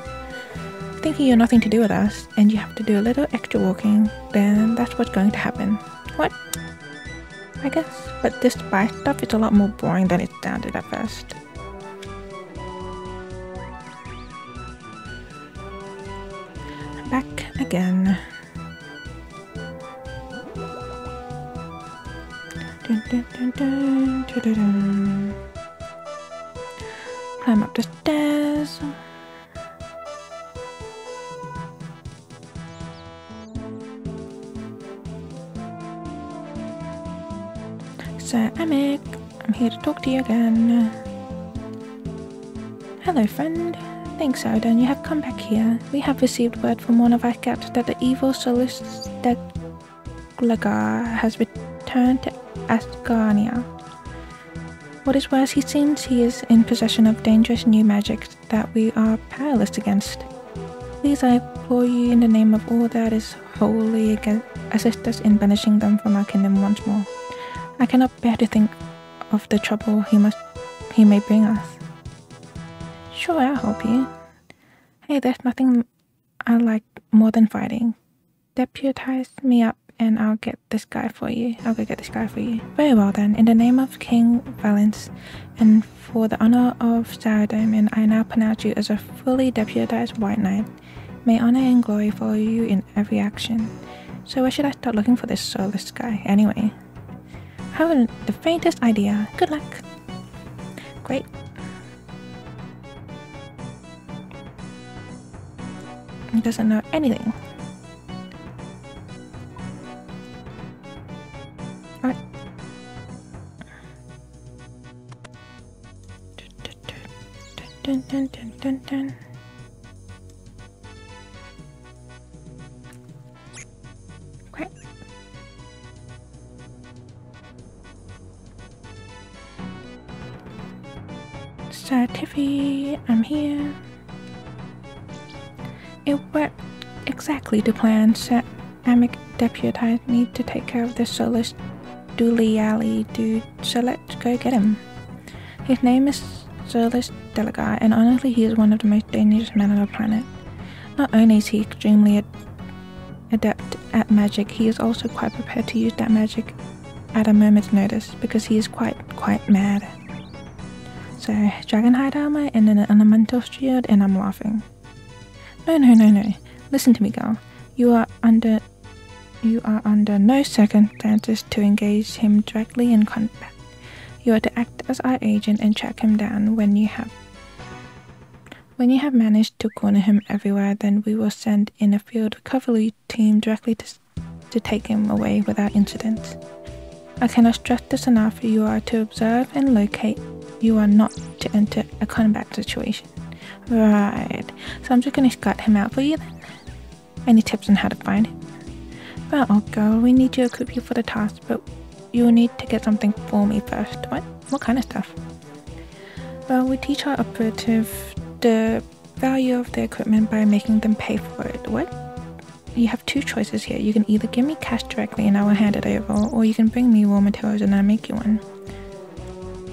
thinking you're nothing to do with us, and you have to do a little extra walking, then that's what's going to happen. What? I guess, but this spy stuff is a lot more boring than it sounded at first. Back again. Dun, dun, dun, dun, dun, dun, dun. Climb up the stairs. Sir Amic, I'm here to talk to you again. Hello, friend. Thanks, Ardougne. You have come back here. We have received word from one of our scouts that the evil Solus Dellagar has returned to Asgarnia. What is worse, he seems he is in possession of dangerous new magic that we are powerless against. Please, I implore you in the name of all that is holy, assist us in banishing them from our kingdom once more. I cannot bear to think of the trouble he must, he may bring us. Sure, I'll help you. Hey, there's nothing I like more than fighting. Deputize me up and I'll get this guy for you. I'll go get this guy for you. Very well then, in the name of King Valens and for the honor of Saradomin, I now pronounce you as a fully deputized White Knight. May honor and glory follow you in every action. So where should I start looking for this soulless guy anyway? I haven't the faintest idea. Good luck. Great. He doesn't know anything. Oh, Dun dun dun dun dun. Crap. So Tiffy, I'm here. It worked exactly to plan. Sir Amic deputized me to take care of the Solus Dellagar dude, so let's go get him. His name is Solus Dellagar, and honestly he is one of the most dangerous men on the planet. Not only is he extremely ad adept at magic, he is also quite prepared to use that magic at a moment's notice, because he is quite, quite mad. So, dragonhide armor and an elemental shield, and I'm laughing. No, no, no, no. Listen to me, girl. You are under... You are under no circumstances to engage him directly in combat. You are to act as our agent and track him down when you have... When you have managed to corner him everywhere, then we will send in a field recovery team directly to, to take him away without incident. I cannot stress this enough. You are to observe and locate. You are not to enter a combat situation. Right, so I'm just going to scout him out for you then. Any tips on how to find him? Well, oh girl, we need your equipment for the task, but you will need to get something for me first. What? What kind of stuff? Well, we teach our operative the value of their equipment by making them pay for it. What? You have two choices here. You can either give me cash directly and I will hand it over, or you can bring me raw materials and I'll make you one.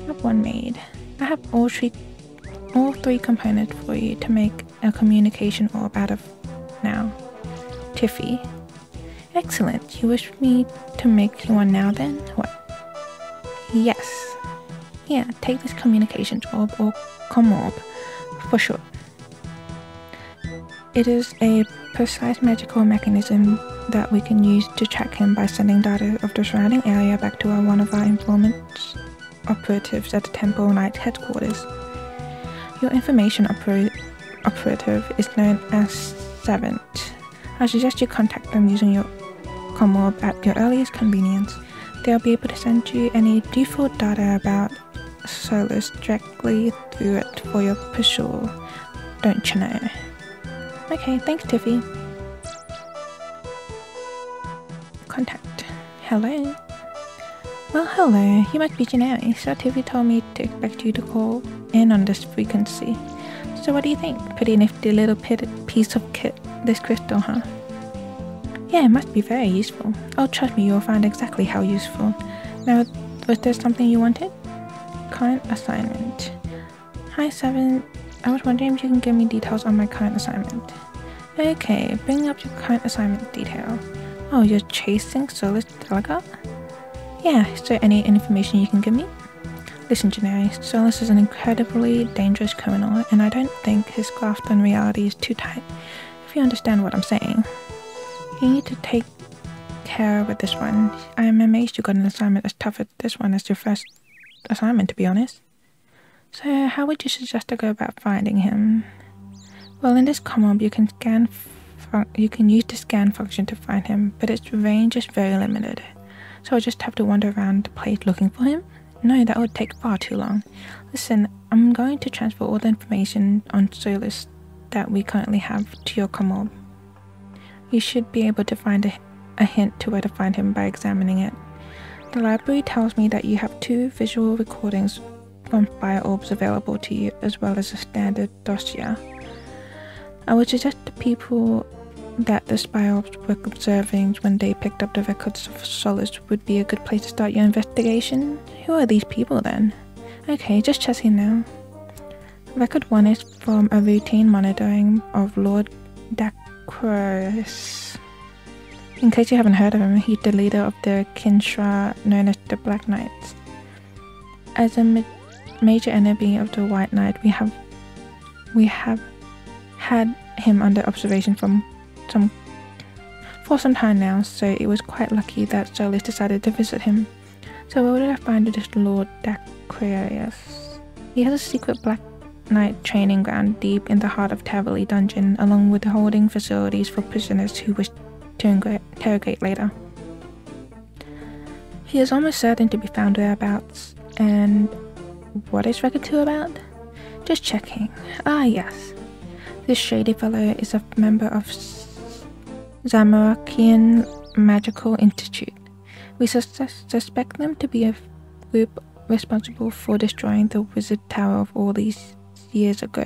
I have one made. I have all three... all three components for you to make a communication orb out of now. Tiffy. Excellent. You wish me to make you one now then? What? Yes. Yeah, take this communications orb, or Comorb for short. It is a precise magical mechanism that we can use to track him by sending data of the surrounding area back to our, one of our employment operatives at the Temple Knight headquarters. Your information oper operative is known as Seven. I suggest you contact them using your Comorb at your earliest convenience. They'll be able to send you any default data about Solus directly through it for your pursuit, don't you know? Okay, thanks Tiffy. Contact. Hello. Well, hello. You must be Junerie. So Tiffy told me to expect you to call in on this frequency. So what do you think? Pretty nifty little piece of kit, this crystal, huh? Yeah, it must be very useful. Oh, trust me, you'll find exactly how useful. Now, was there something you wanted? Current assignment. Hi, Seven. I was wondering if you can give me details on my current assignment. Okay, bring up your current assignment detail. Oh, you're chasing Solus Dellagar? Yeah, is there any information you can give me? Listen, Junerie, Solus is an incredibly dangerous criminal, and I don't think his graft on reality is too tight, if you understand what I'm saying. You need to take care with this one. I am amazed you got an assignment as tough as this one as your first assignment, to be honest. So, how would you suggest I go about finding him? Well, in this Comorb, you can scan, you can use the scan function to find him, but its range is very limited. So I just have to wander around the place looking for him? No, that would take far too long. Listen, I'm going to transfer all the information on Solus that we currently have to your Comorb. You should be able to find a, a hint to where to find him by examining it. The library tells me that you have two visual recordings from fire orbs available to you, as well as a standard dossier. I would suggest to people that the spy ops were observing when they picked up the records of Solus would be a good place to start your investigation. Who are these people then? Okay, just checking now. Record one is from a routine monitoring of Lord Dacros. In case you haven't heard of him, he's the leader of the Kinshra, known as the Black Knights. As a ma major enemy of the White Knight, we have we have had him under observation from Some, for some time now, so it was quite lucky that Solus decided to visit him. So where did I find this Lord Dacros? He has a secret Black Knight training ground deep in the heart of Tavali dungeon, along with holding facilities for prisoners who wish to interrogate later. He is almost certain to be found thereabouts. And what is Record two about? Just checking. Ah, yes. This shady fellow is a member of Zamorakian Magical Institute. We sus- suspect them to be a group responsible for destroying the Wizard Tower of all these years ago,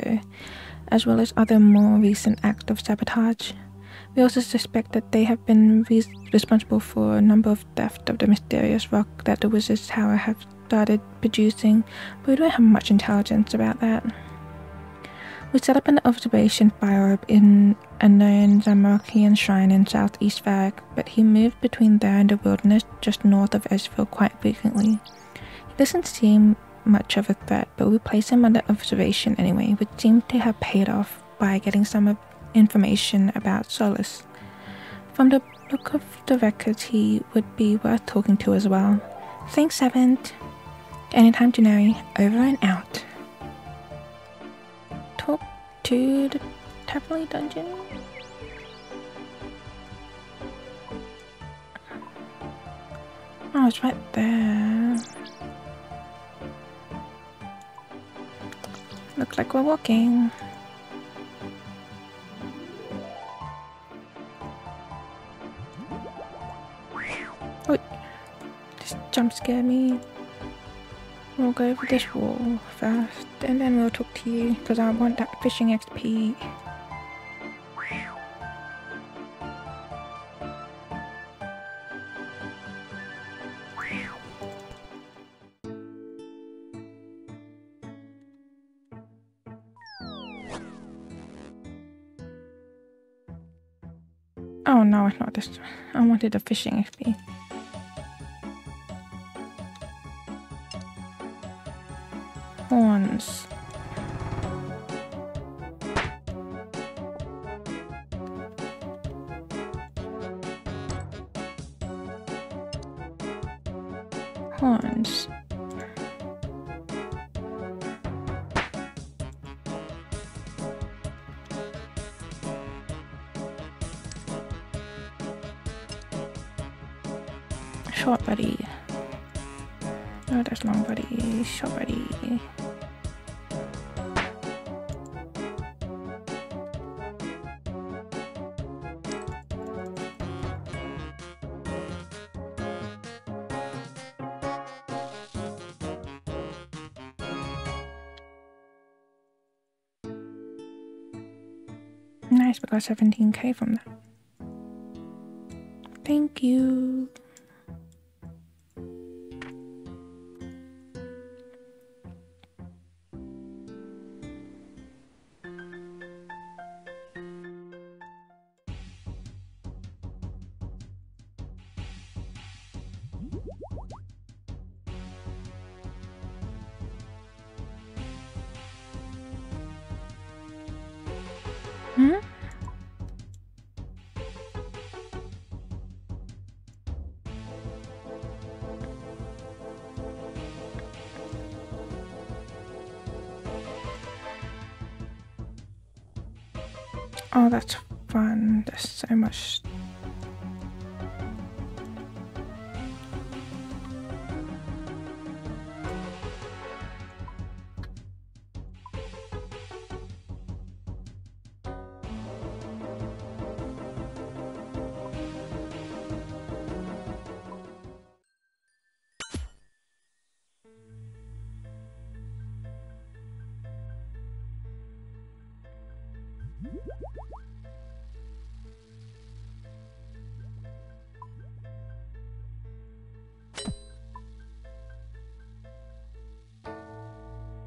as well as other more recent acts of sabotage. We also suspect that they have been re responsible for a number of thefts of the mysterious rock that the Wizard's Tower have started producing, but we don't have much intelligence about that. We set up an observation fire in a known Zamorakian shrine in southeast Varrock, but he moved between there and the wilderness just north of Ezreal quite frequently. He doesn't seem much of a threat, but we placed him under observation anyway, which seemed to have paid off by getting some of information about Solus. From the look of the records, he would be worth talking to as well. Thanks, Seven. Anytime, Junerie. Over and out. Talk to the Tabloid Dungeon? Oh, it's right there. Looks like we're walking. Jump scare me. We'll go over this wall first and then we'll talk to you because I want that fishing X P. Oh no, it's not this. I wanted the fishing X P. Horns. Horns. Short buddy. No, that's long buddy. Short buddy. Nice, we got seventeen K from that. Thank you. Hmm? Oh, that's fun. There's so much.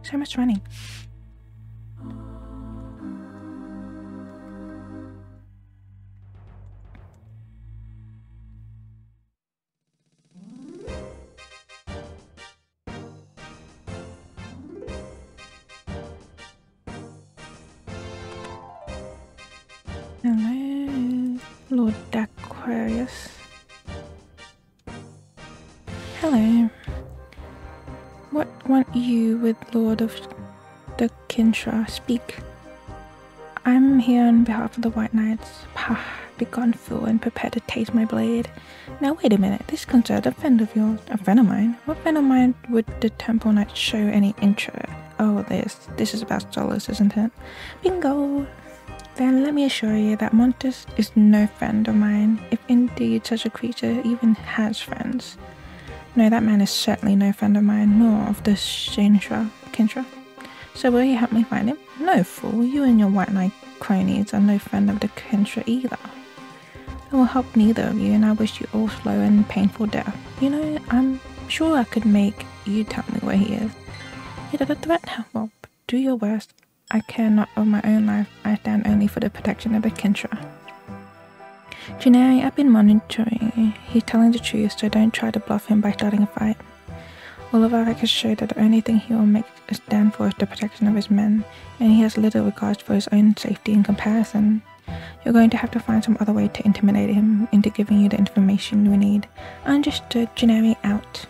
So much running. Hello, Lord Aquarius. Hello. What want you with Lord of the Kinshra? Speak. I'm here on behalf of the White Knights. Pah, begone fool and prepare to taste my blade. Now wait a minute, this concerned a friend of yours, a friend of mine. What friend of mine would the Temple Knight show any interest? Oh, this. This is about Solus, isn't it? Bingo! Then let me assure you that Montes is no friend of mine, if indeed such a creature even has friends. No, that man is certainly no friend of mine, nor of the Kinshra. Kinshra. So will you help me find him? No, fool. You and your White Knight cronies are no friend of the Kinshra either. I will help neither of you, and I wish you all slow and painful death. You know, I'm sure I could make you tell me where he is. Is that a threat? Well, do your worst. I care not of my own life. I stand only for the protection of the Kinshra. Junerie, I've been monitoring you. He's telling the truth, so don't try to bluff him by starting a fight. All of our records show that the only thing he will make a stand for is the protection of his men, and he has little regard for his own safety in comparison. You're going to have to find some other way to intimidate him into giving you the information we need. Understood, Junerie out.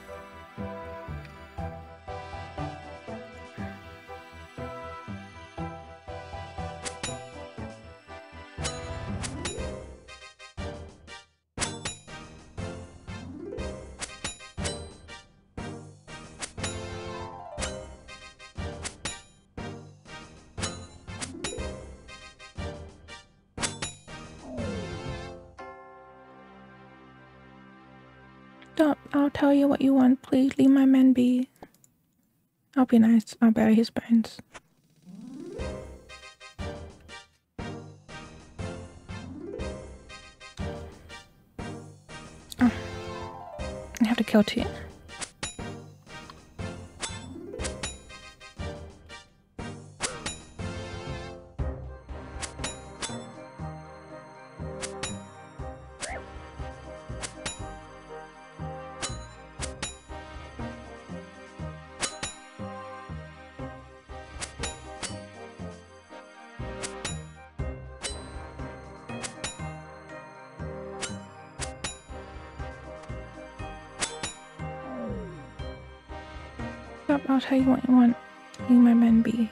Stop, I'll tell you what you want, please leave my men be. I'll be nice, I'll bury his bones. Oh. I have to kill two. I'll tell you what you want, leave my men be.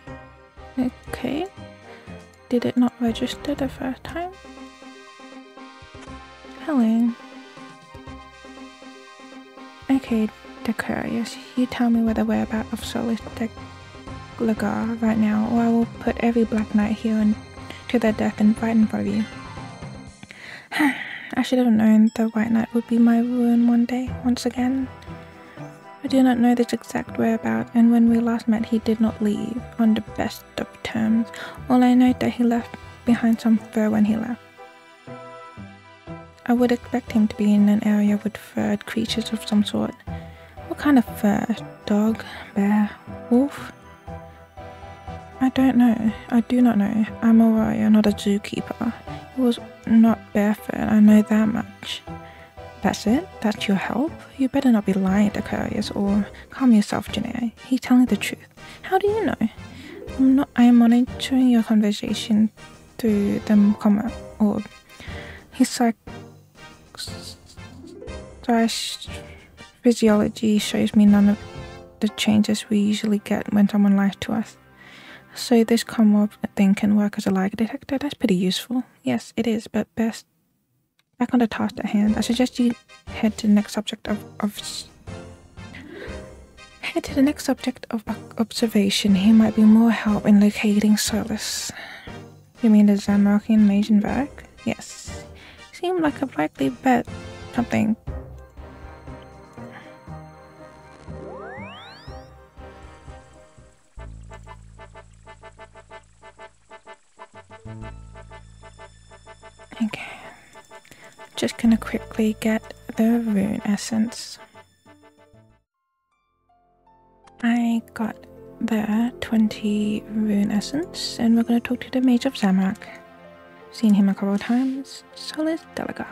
Okay. Did it not register the first time? Hello. Okay, Decorous, you tell me where the whereabouts of Solus Dellagar right now, or I will put every Black Knight here and to their death and fight in front of you. I should have known the White Knight would be my ruin one day, once again. I do not know this exact whereabout, and when we last met he did not leave, on the best of terms. All I know that he left behind some fur when he left. I would expect him to be in an area with furred creatures of some sort. What kind of fur? Dog? Bear? Wolf? I don't know. I do not know. I'm a warrior, not a zookeeper. It was not bear fur, I know that much. That's it? That's your help? You better not be lying, Decorous, or calm yourself, Junerie. He's telling the truth. How do you know? I'm not, I am monitoring your conversation through the Comorb. His psych... physiology shows me none of the changes we usually get when someone lies to us. So this Comorb thing can work as a lie detector. That's pretty useful. Yes, it is, but best... Back on the task at hand, I suggest you head to the next subject of, of head to the next subject of observation. Here might be more help in locating Solus. You mean the Zamorakian mage in Varrock? Yes. Seemed like a likely bet. Something. Okay. Just gonna quickly get the rune essence. I got the twenty rune essence, and we're gonna talk to the mage of Zamorak. Seen him a couple of times. Solus Dellagar.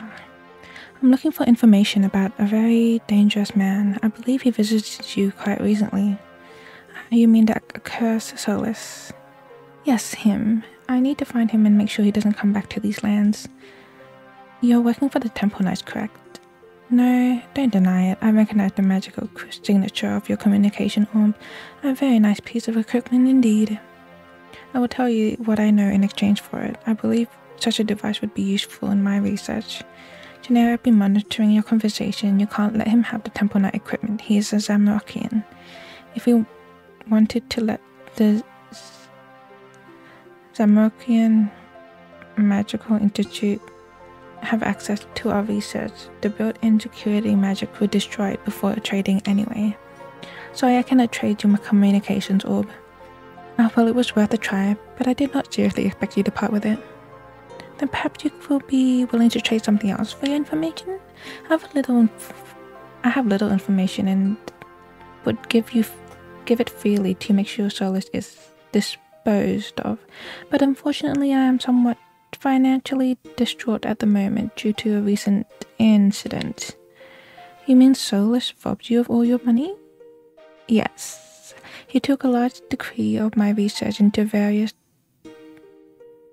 I'm looking for information about a very dangerous man. I believe he visited you quite recently. You mean that accursed Solus? Yes, him. I need to find him and make sure he doesn't come back to these lands. You're working for the Temple Knights, correct? No, don't deny it. I recognize the magical signature of your communication orb. A very nice piece of equipment indeed. I will tell you what I know in exchange for it. I believe such a device would be useful in my research. Junerie, I've been monitoring your conversation. You can't let him have the Temple Knight equipment. He is a Zamorakian. If he wanted to let the Zamorakian Magical Institute have access to our research. The built-in security magic will destroy it before trading anyway. So I cannot trade you my communications orb. I felt it was worth a try, but I did not seriously expect you to part with it. Then perhaps you will be willing to trade something else for your information? I have a little, inf I have little information and would give you, give it freely to make sure Solus is disposed of. But unfortunately, I am somewhat financially distraught at the moment due to a recent incident. You mean Solus robbed you of all your money? Yes. He took a large decree of my research into various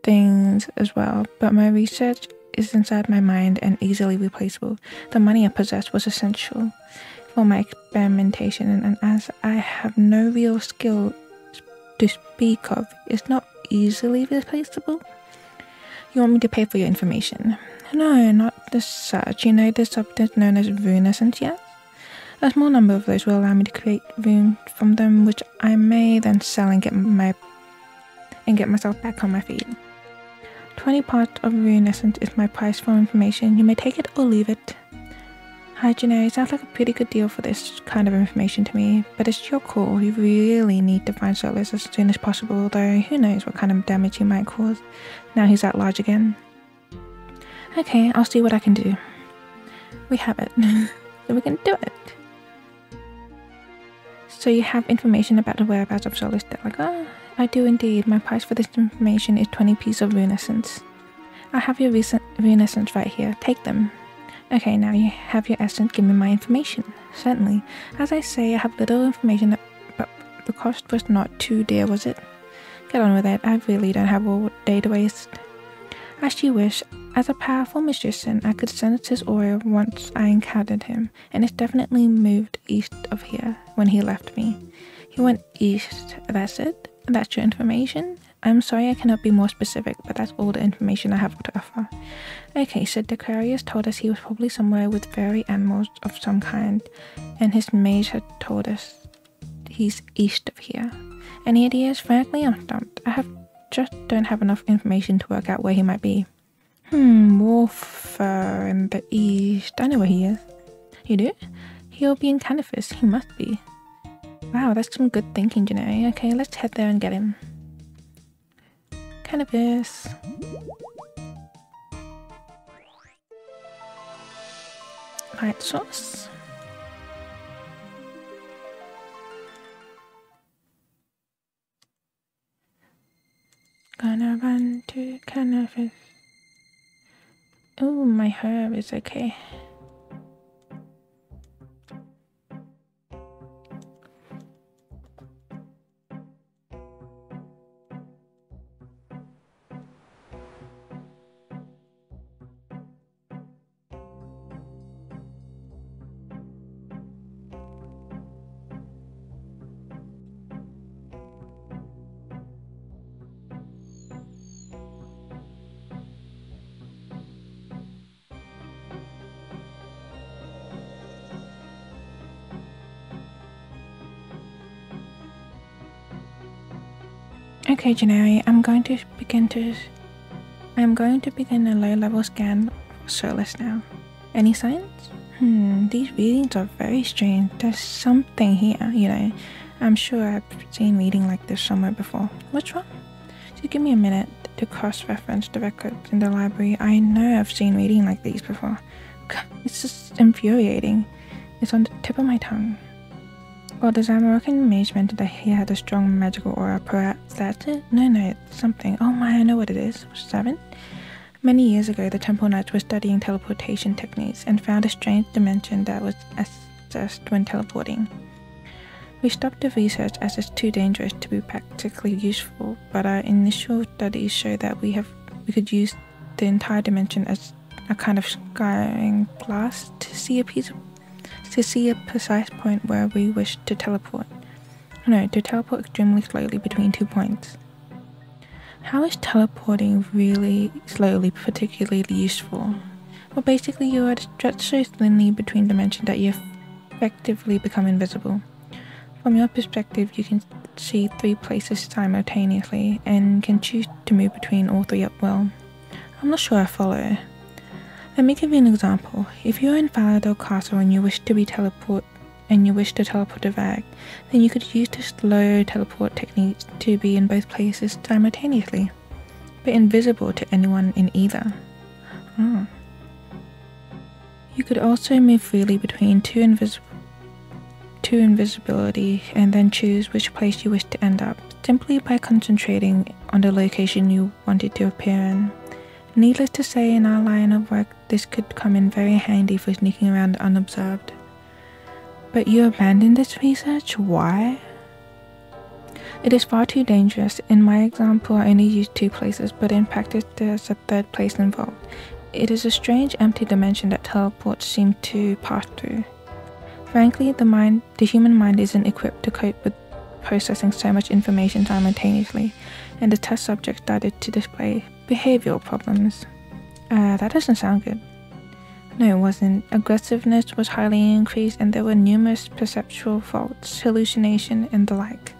things as well, but my research is inside my mind and easily replaceable. The money I possessed was essential for my experimentation, and, and as I have no real skill to speak of, it's not easily replaceable. You want me to pay for your information? No, not as such. You know this substance known as runescence, yes? A small number of those will allow me to create runes from them, which I may then sell and get my and get myself back on my feet. twenty parts of runescence is my price for information. You may take it or leave it. Hi, Junerie. Sounds like a pretty good deal for this kind of information to me, but it's your call. You really need to find Solus as soon as possible, though who knows what kind of damage he might cause. Now he's at large again. Okay, I'll see what I can do. We have it. So we can do it. So you have information about the whereabouts of Solus Dellagar? I do indeed. My price for this information is twenty pieces of runescence. I have your recent runescence right here. Take them. Okay, now you have your essence. Give me my information. Certainly. As I say, I have little information, but the cost was not too dear, was it? Get on with it. I really don't have all day to waste. As you wish. As a powerful magician, I could sense his aura once I encountered him, and it definitely moved east of here when he left me. He went east. That's it. That's your information? I'm sorry I cannot be more specific, but that's all the information I have to offer. Okay, so Dequarius told us he was probably somewhere with fairy animals of some kind, and his mage had told us he's east of here. Any ideas? Frankly, I'm stumped. I have just don't have enough information to work out where he might be. Hmm, Warfur in the east. I know where he is. You do? He'll be in Canifis. He must be. Wow, that's some good thinking, Junerie. Okay, let's head there and get him. Cannabis. Light source. Gonna run to Cannabis. Oh, my herb is okay. Okay, Junerie, I'm going to begin to I'm going to begin a low-level scan for Solus now. Any signs? Hmm, these readings are very strange. There's something here, you know. I'm sure I've seen reading like this somewhere before. What's wrong? Just give me a minute to cross-reference the records in the library. I know I've seen reading like these before. God, it's just infuriating. It's on the tip of my tongue. Well, the Zamorakian mage mentioned that he had a strong magical aura, perhaps that's it? No, no, it's something. Oh my, I know what it is. Seven? Many years ago, the Temple Knights were studying teleportation techniques and found a strange dimension that was accessed when teleporting. We stopped the research as it's too dangerous to be practically useful, but our initial studies show that we have we could use the entire dimension as a kind of skying glass to see a piece of to see a precise point where we wish to teleport. No, to teleport extremely slowly between two points. How is teleporting really slowly particularly useful? Well, basically you are stretched so thinly between dimensions that you effectively become invisible. From your perspective, you can see three places simultaneously and can choose to move between all three up well. I'm not sure I follow. Let me give you an example. If you're in Falador Castle and you wish to be teleport and you wish to teleport to Rag, then you could use the slow teleport technique to be in both places simultaneously, but invisible to anyone in either. Oh. You could also move freely between two invisible to invisibility and then choose which place you wish to end up, simply by concentrating on the location you wanted to appear in. Needless to say, in our line of work, this could come in very handy for sneaking around unobserved. But you abandoned this research? Why? It is far too dangerous. In my example, I only used two places, but in practice there is a third place involved. It is a strange empty dimension that teleports seem to pass through. Frankly, the mind, the human mind isn't equipped to cope with processing so much information simultaneously, and the test subject started to display behavioral problems. Uh, that doesn't sound good. No, it wasn't. Aggressiveness was highly increased, and there were numerous perceptual faults, hallucination, and the like.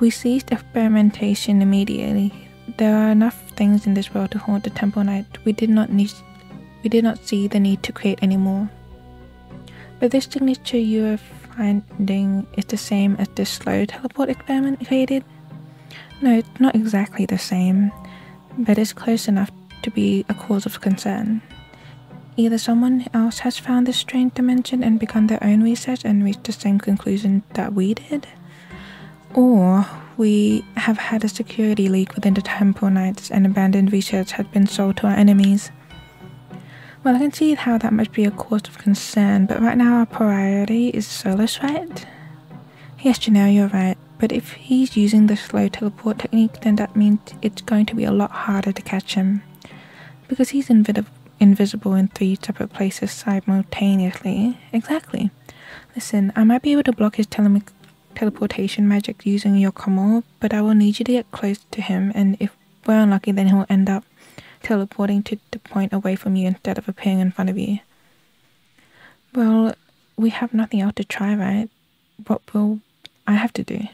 We ceased experimentation immediately. There are enough things in this world to haunt the Temple Knight. We did not need, we did not see the need to create any more. But this signature you are finding is the same as this slow teleport experiment created? No, it's not exactly the same, but it's close enough to be a cause of concern. Either someone else has found this strange dimension and begun their own research and reached the same conclusion that we did, or we have had a security leak within the Temple Knights and abandoned research had been sold to our enemies. Well, I can see how that must be a cause of concern, but right now our priority is Solus, right? Yes, Junerie, you're right, but if he's using the slow teleport technique, then that means it's going to be a lot harder to catch him, because he's invi invisible in three separate places simultaneously. Exactly. Listen, I might be able to block his tele teleportation magic using your Comorb, but I will need you to get close to him, and if we're unlucky, then he'll end up teleporting to the point away from you instead of appearing in front of you. Well, we have nothing else to try, right? What will I have to do?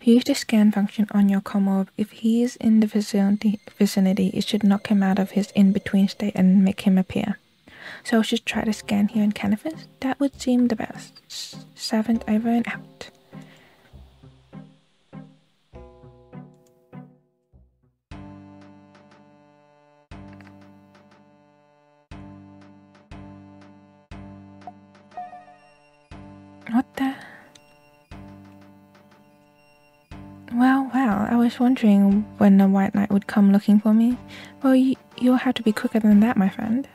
Use the scan function on your Comorb. If he is in the vicinity, vicinity, it should knock him out of his in-between state and make him appear. So I should try to scan here in Canifis. That would seem the best. Seven, over and out. What the? Well, well, I was wondering when the White Knight would come looking for me. Well, you, you'll have to be quicker than that, my friend.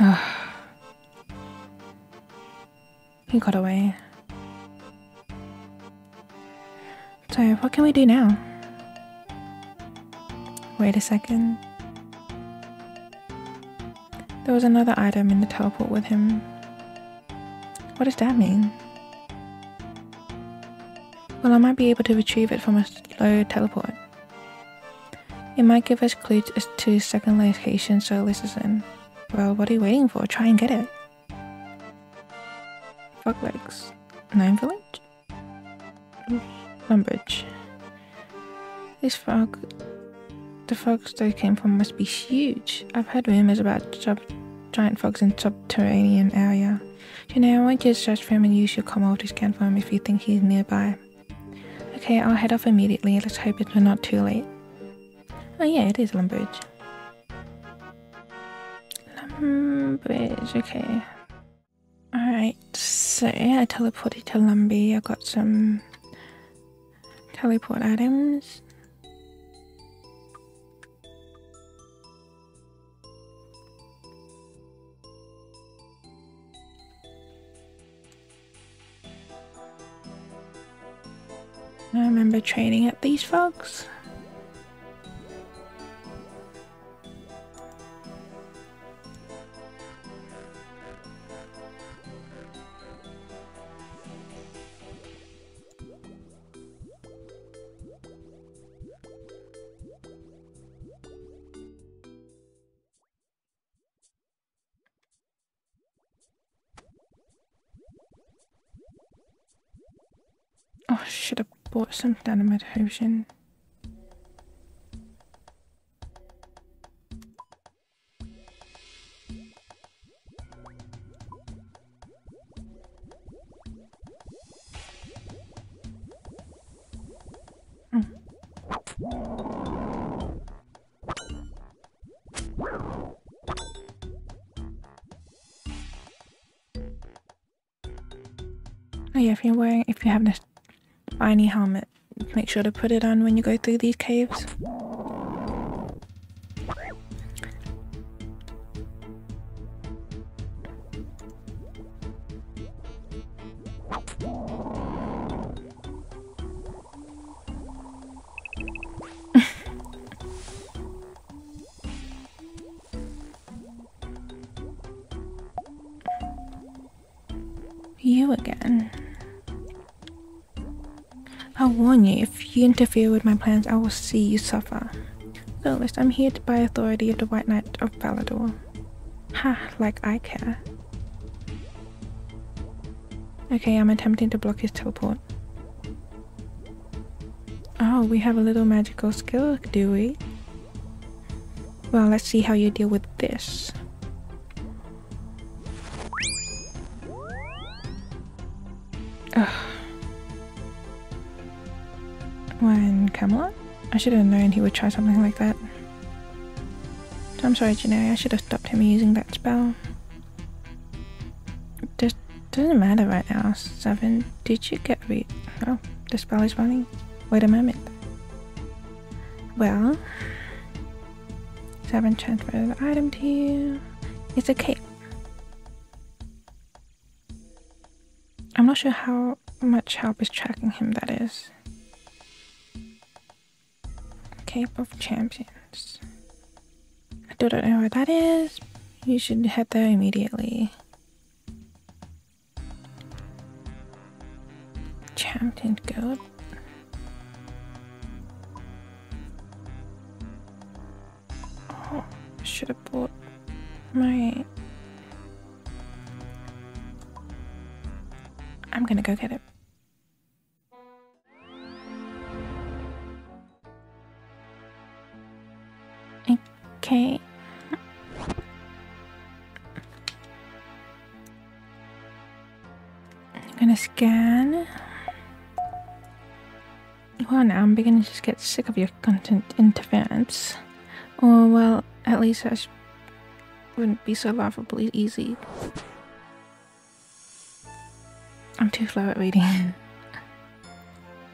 Ugh. He got away. So, what can we do now? Wait a second. There was another item in the teleport with him. What does that mean? Well, I might be able to retrieve it from a slow teleport. It might give us clues as to the second location Solus is in. Well, what are you waiting for? Try and get it. Fuck legs. Nine Village? Lumbridge. This frog... The frogs they came from must be huge. I've heard rumors about sub giant frogs in subterranean area. Junerie, I want you to search for him and use your Comorb to scan for him if you think he's nearby. Okay, I'll head off immediately. Let's hope it's not too late. Oh yeah, it is Lumbridge. Lumbridge, okay. Alright, so I teleported to Lumbridge. I got some teleport items. I remember training at these frogs. Oh, I should have bought some Dynamite Potion. Oh yeah, if you're wearing, if you have this spiny helmet, make sure to put it on when you go through these caves. You again. I warn you, if you interfere with my plans, I will see you suffer. Solus, I'm here by authority of the White Knight of Falador. Ha, like I care. Okay, I'm attempting to block his teleport. Oh, we have a little magical skill, do we? Well, let's see how you deal with this. Ugh. When Camelot? I should have known he would try something like that. I'm sorry, Junerie, I should have stopped him using that spell. Just doesn't matter right now. Seven, did you get re- Oh, the spell is running. Wait a moment. Well, Seven transferred the item to you. It's a cape. I'm not sure how much help is tracking him, that is. Cape of Champions. I don't know where that is. You should head there immediately. Champion Guild. Oh, I should have bought my... I'm gonna go get it. Okay. I'm gonna scan. Well, now I'm beginning to just get sick of your content interference. Or, well, at least I sh wouldn't be so laughably easy. I'm too slow at reading.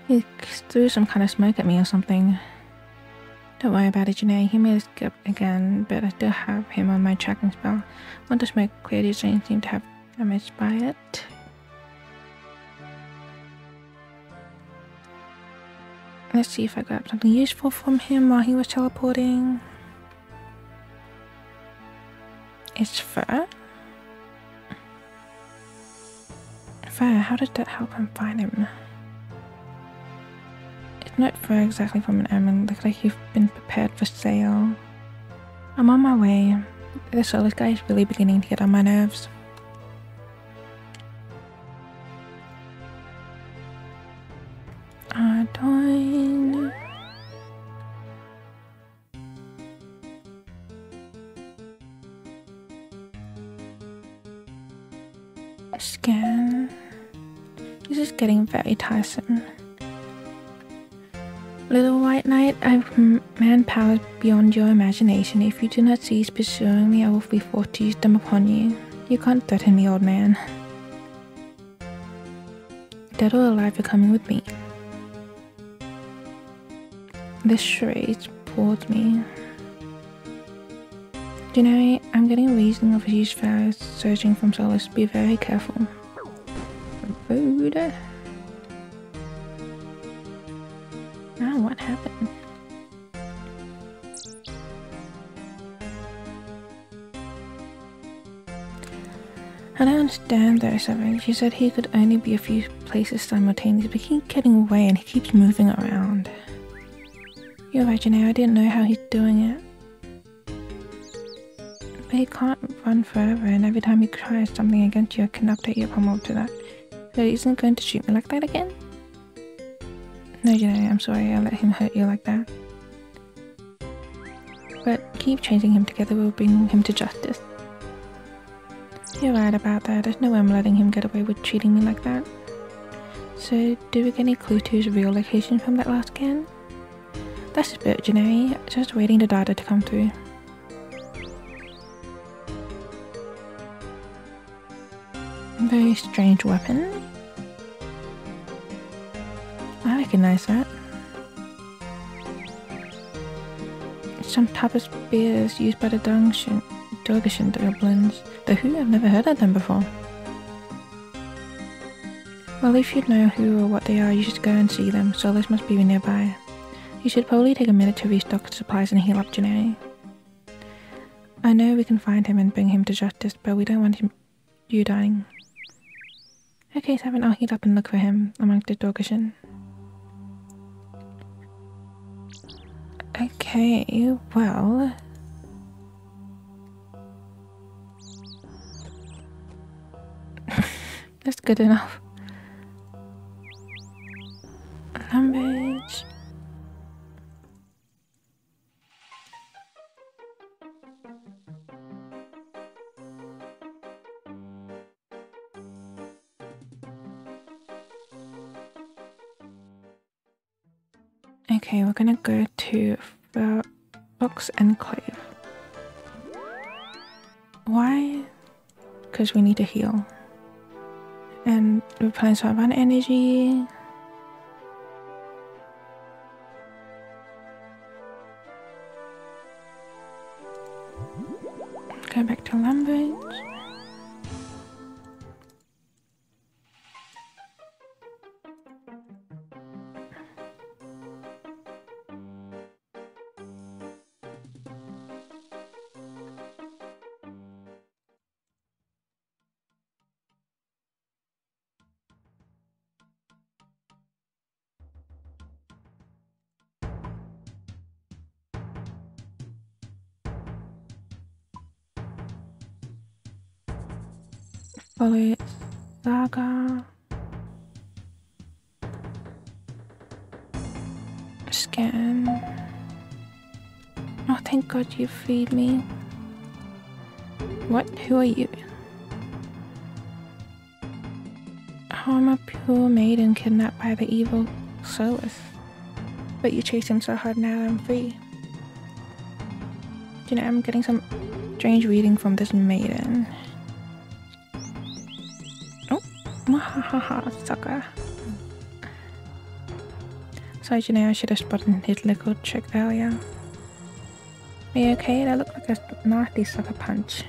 He threw some kind of smoke at me or something. Don't worry about it, Junerie. He made a skip again, but I still have him on my tracking spell. Want the smoke cleared, his range seemed to have damage by it. Let's see if I grabbed something useful from him while he was teleporting. It's fur. How did that help him find him? It's not fur exactly from an omen. Looks like you've been prepared for sale. I'm on my way. The Solus guy is really beginning to get on my nerves. Ardougne. Scan. This is getting very tiresome. Little White Knight, I've manpowered beyond your imagination. If you do not cease pursuing me, I will be forced to use them upon you. You can't threaten me, old man. Dead or alive, you're coming with me. This charade bored me. Do you know, I'm getting a reason of huge fires surging from Solus. Be very careful. Food. Now what happened? I don't understand though, Seven. She said he could only be a few places simultaneously, but he keeps getting away and he keeps moving around. You're right, Junerie, I didn't know how he's doing it. But he can't run forever, and every time he tries something against you, I can update your Comorb to that. But he isn't going to shoot me like that again? No, Junerie, I'm sorry I let him hurt you like that. But keep chasing him together, we'll bring him to justice. You're right about that, there's no way I'm letting him get away with treating me like that. So, do we get any clue to his real location from that last scan? That's the spirit, Junerie, just waiting the data to come through. Very strange weapon. I recognize that. Some type of spears used by the Dorgeshuun goblins. The who? I've never heard of them before. Well, if you know who or what they are, you should go and see them. Solus must be nearby. You should probably take a minute to restock supplies and heal up Junerie. I know we can find him and bring him to justice, but we don't want him you dying. Okay, Seven, I'll heal up and look for him among the Dorgeshuun. Okay, well... That's good enough. Lumbridge. Okay, we're gonna go to uh, Fox and Clave. Why? Because we need to heal. And replenish our mana energy. Go back to Lumbridge. Solus Dellagar. Scan. Oh, thank God you freed me. What? Who are you? Oh, I'm a pure maiden kidnapped by the evil Solus. But you chased him so hard, now I'm free. Do you know, I'm getting some strange reading from this maiden. Haha, sucker. So, you know, I should have spotted his little trick earlier. Are you okay? That looked like a nasty sucker punch.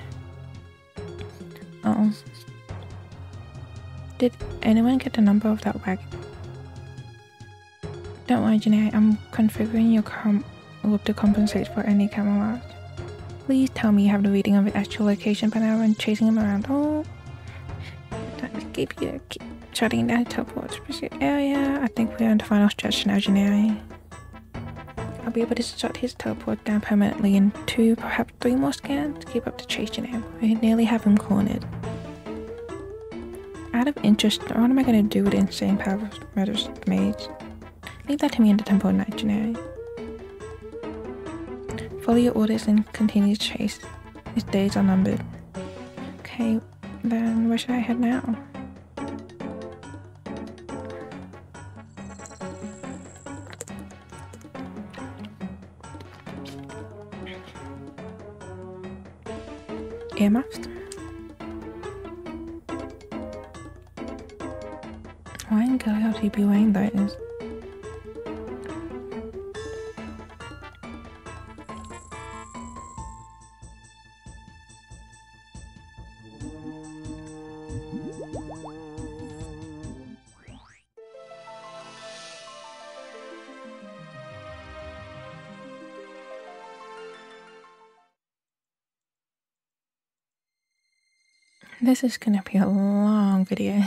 Uh oh. Did anyone get the number of that wagon? Don't worry, Junerie, I'm configuring your com loop to compensate for any camera. Please tell me you have the reading of his actual location by now and chasing him around. Oh. Keep you keep shutting down teleports area. I think we're on the final stretch now, Junerie. I'll be able to shut his teleport down permanently in two, perhaps three more scans. Keep up the chase, Junerie. We nearly have him cornered. Out of interest, what am I going to do with insane power of murderous mage? Leave that to me in the Temple Knight, Junerie. Follow your orders and continue to chase. His days are numbered. Okay, then where should I head now? Earmuffs? Why in God would he be wearing those? This is gonna be a long video.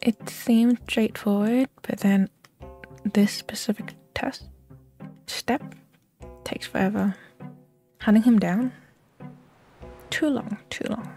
It seemed straightforward, but then this specific test step takes forever. Hunting him down? Too long, too long.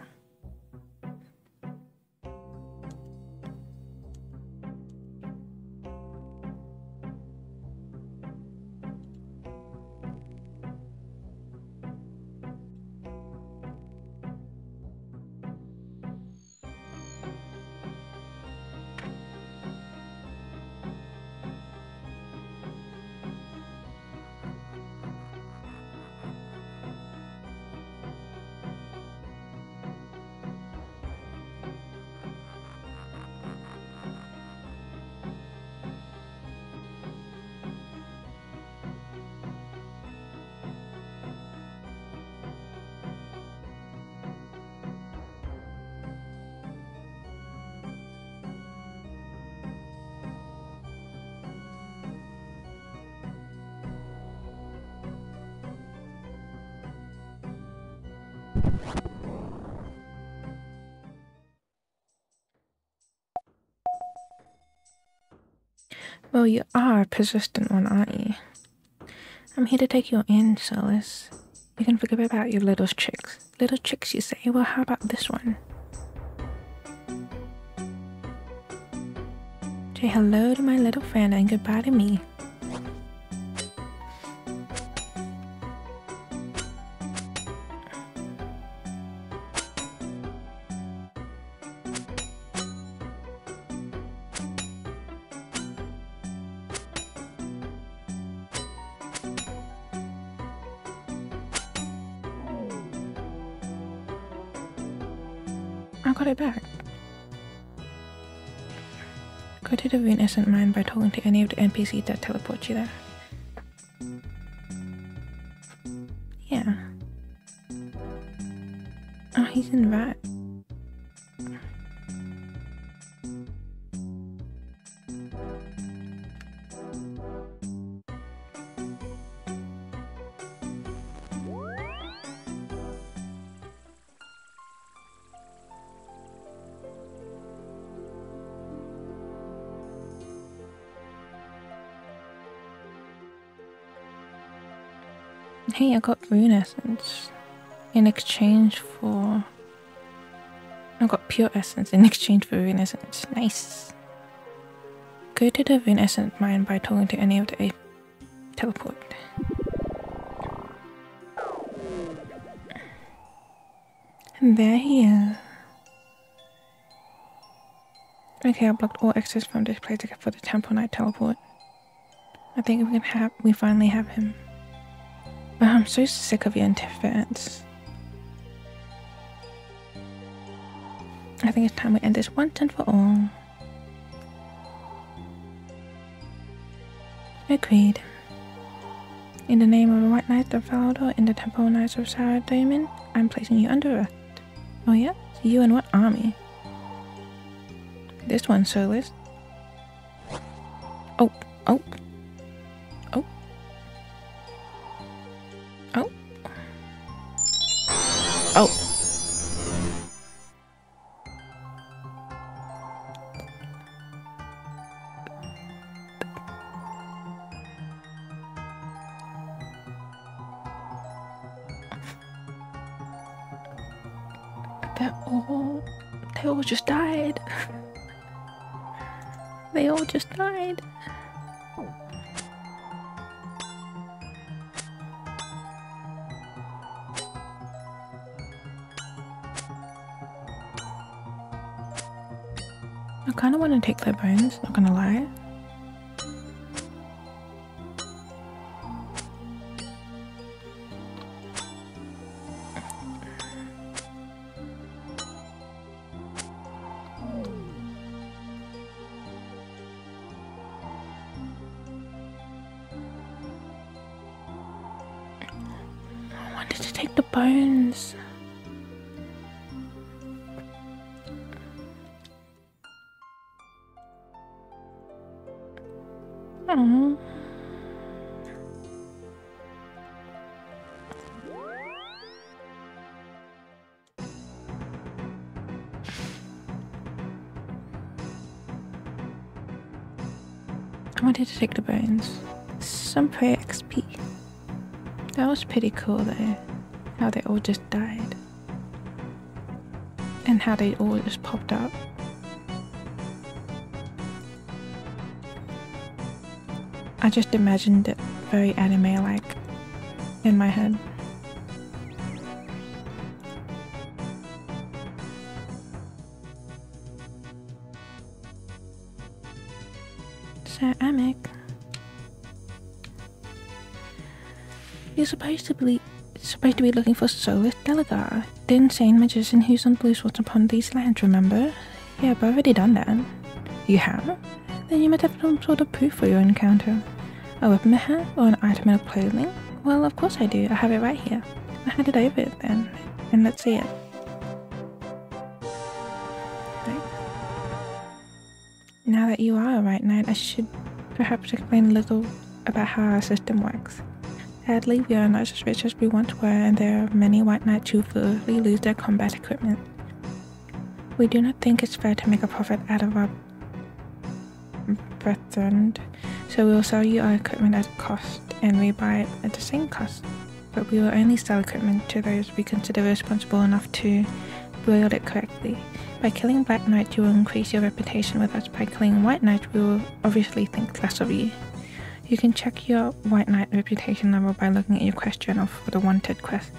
Well, you are a persistent one, aren't you? I'm here to take your in, Solus. You can forget about your little tricks. Little tricks, you say? Well, how about this one? Say hello to my little friend and goodbye to me. I got it back. Go to the innocent mind by talking to any of the N P Cs that teleport you there. Yeah. Oh, he's in Rat. Hey, I got rune essence in exchange for... I got pure essence in exchange for rune essence. Nice. Go to the rune essence mine by talking to any of the a teleport. And there he is. Okay, I blocked all access from this place except for the Temple Knight teleport. I think we can have we finally have him. Oh, I'm so sick of your interference. I think it's time we end this once and for all. Agreed. In the name of the White Knight of Falador and the Temple Knights of Saradomin, I'm placing you under arrest. Oh yeah? You and what army? This one, Solus. Oh, oh. Oh. They're all... They all just died. They all just died. I kind of want to take their bones, not gonna lie. I wanted to take the bones. I wanted to take the bones. Some prayer X P. That was pretty cool though. How they all just died. And how they all just popped up. I just imagined it very anime-like in my head. Sir Amic. You're supposed to be supposed to be looking for Solus Dellagar, the insane magician who's on blue swords upon these lands, remember? Yeah, but I've already done that. You have? Then you must have some sort of proof for your encounter. A weapon I have, or an item of clothing? Well, of course I do. I have it right here. I hand it over it then, and let's see it. Right. Now that you are a White Knight, I should perhaps explain a little about how our system works. Sadly, we are not as rich as we once were, and there are many White Knights who freely lose their combat equipment. We do not think it's fair to make a profit out of our threatened, so we will sell you our equipment at cost and rebuy it at the same cost. But we will only sell equipment to those we consider responsible enough to wield it correctly. By killing Black Knight, you will increase your reputation with us. By killing White Knight, we will obviously think less of you. You can check your White Knight reputation level by looking at your quest journal for the wanted quest.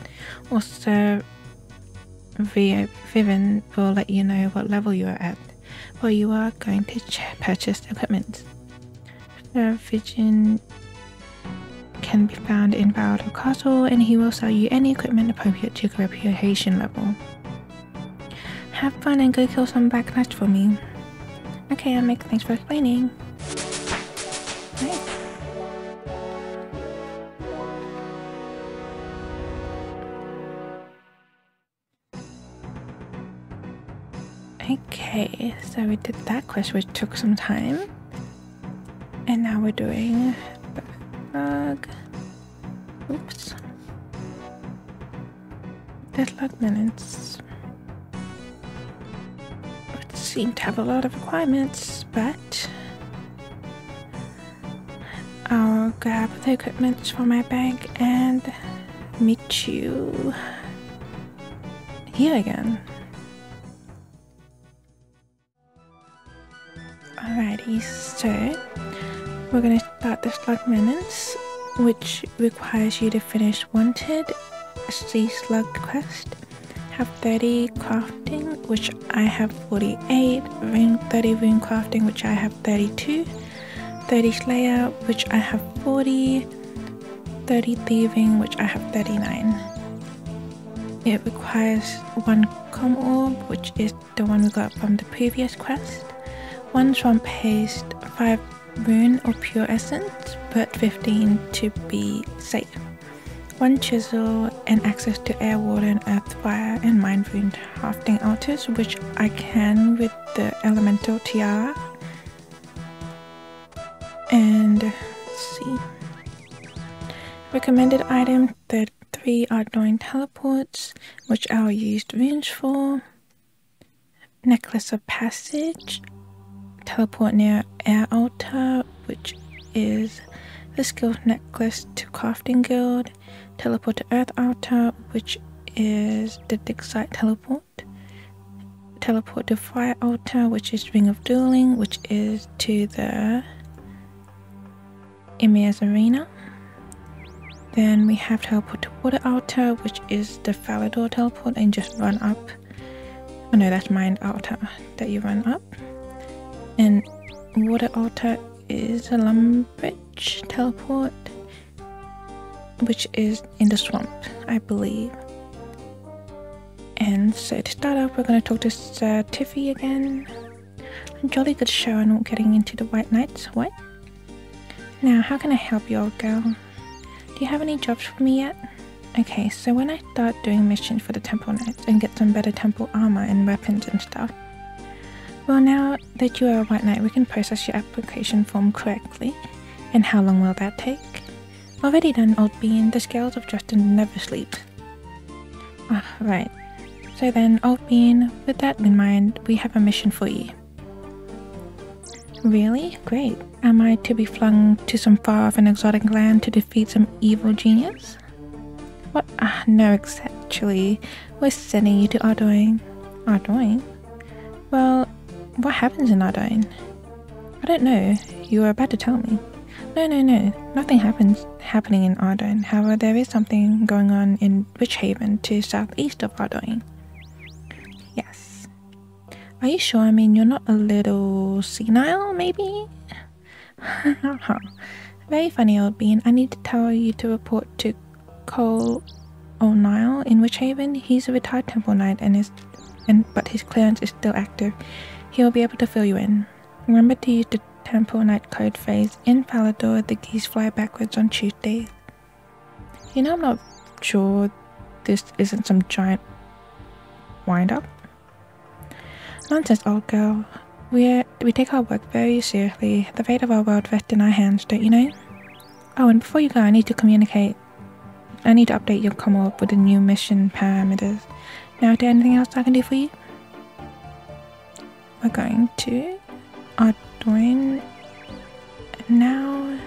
Also, Vivian will let you know what level you are at, where you are going to purchase equipment. Uh, Vivian can be found in Falador Castle, and he will sell you any equipment appropriate to your reputation level. Have fun and go kill some Black Knights for me. Okay, Amic, thanks for explaining. Nice. Okay, so we did that quest, which took some time. And now we're doing the slug. Oops. The slug minutes. It seemed to have a lot of requirements, but I'll grab the equipment from my bag and meet you here again. Alrighty, so we're going to start the slug maintenance, which requires you to finish wanted Sea Slug quest, have thirty crafting, which I have forty-eight, rune, thirty rune crafting, which I have thirty-two, thirty slayer, which I have forty, thirty thieving, which I have thirty-nine. It requires one Comorb, which is the one we got from the previous quest. One swamp paste, five rune or pure essence, but fifteen to be safe. One chisel and access to air, water, and earth, fire, and mind rune crafting altars, which I can with the elemental tiara. And let's see. Recommended item: the three Ardougne teleports, which I'll use runes for. Necklace of passage. Teleport near air altar, which is the skills necklace to crafting guild. Teleport to earth altar, which is the Dixite teleport. Teleport to fire altar, which is ring of dueling, which is to the Emir's arena. Then we have teleport to water altar, which is the Falador teleport, and just run up. Oh no, that's mind altar that you run up. And water altar is a Lumbridge teleport, which is in the swamp, I believe. And so to start off, we're going to talk to Sir Tiffy again. Jolly good show on getting into the White Knights, what? Now, how can I help you, old girl? Do you have any jobs for me yet? Okay, so when I start doing missions for the Temple Knights and get some better Temple Armor and weapons and stuff. Well, now that you are a White Knight, we can process your application form correctly. And how long will that take? Already done, old bean. The scales of Justin never sleep. Ah, right. So then, old bean, with that in mind, we have a mission for you. Really? Great. Am I to be flung to some far off and exotic land to defeat some evil genius? What? Ah, no, actually. We're sending you to Ardougne. Ardougne? Well, what happens in Ardougne? I don't know. You were about to tell me. No, no, no. Nothing happens happening in Ardougne. However, there is something going on in Witchaven to southeast of Ardougne. Yes. Are you sure? I mean, you're not a little senile, maybe? Very funny, old bean. I need to tell you to report to Colonel O'Niall in Witchaven. He's a retired Temple Knight and is, and but his clearance is still active. He'll be able to fill you in. Remember to use the Temple Knight code phrase, in Falador, the geese fly backwards on Tuesday. You know, I'm not sure this isn't some giant wind-up. Nonsense, old girl. We're, we take our work very seriously. The fate of our world rests in our hands, don't you know? Oh, and before you go, I need to communicate. I need to update your Comorb with the new mission parameters. Now, is there anything else I can do for you? We're going to Ardougne now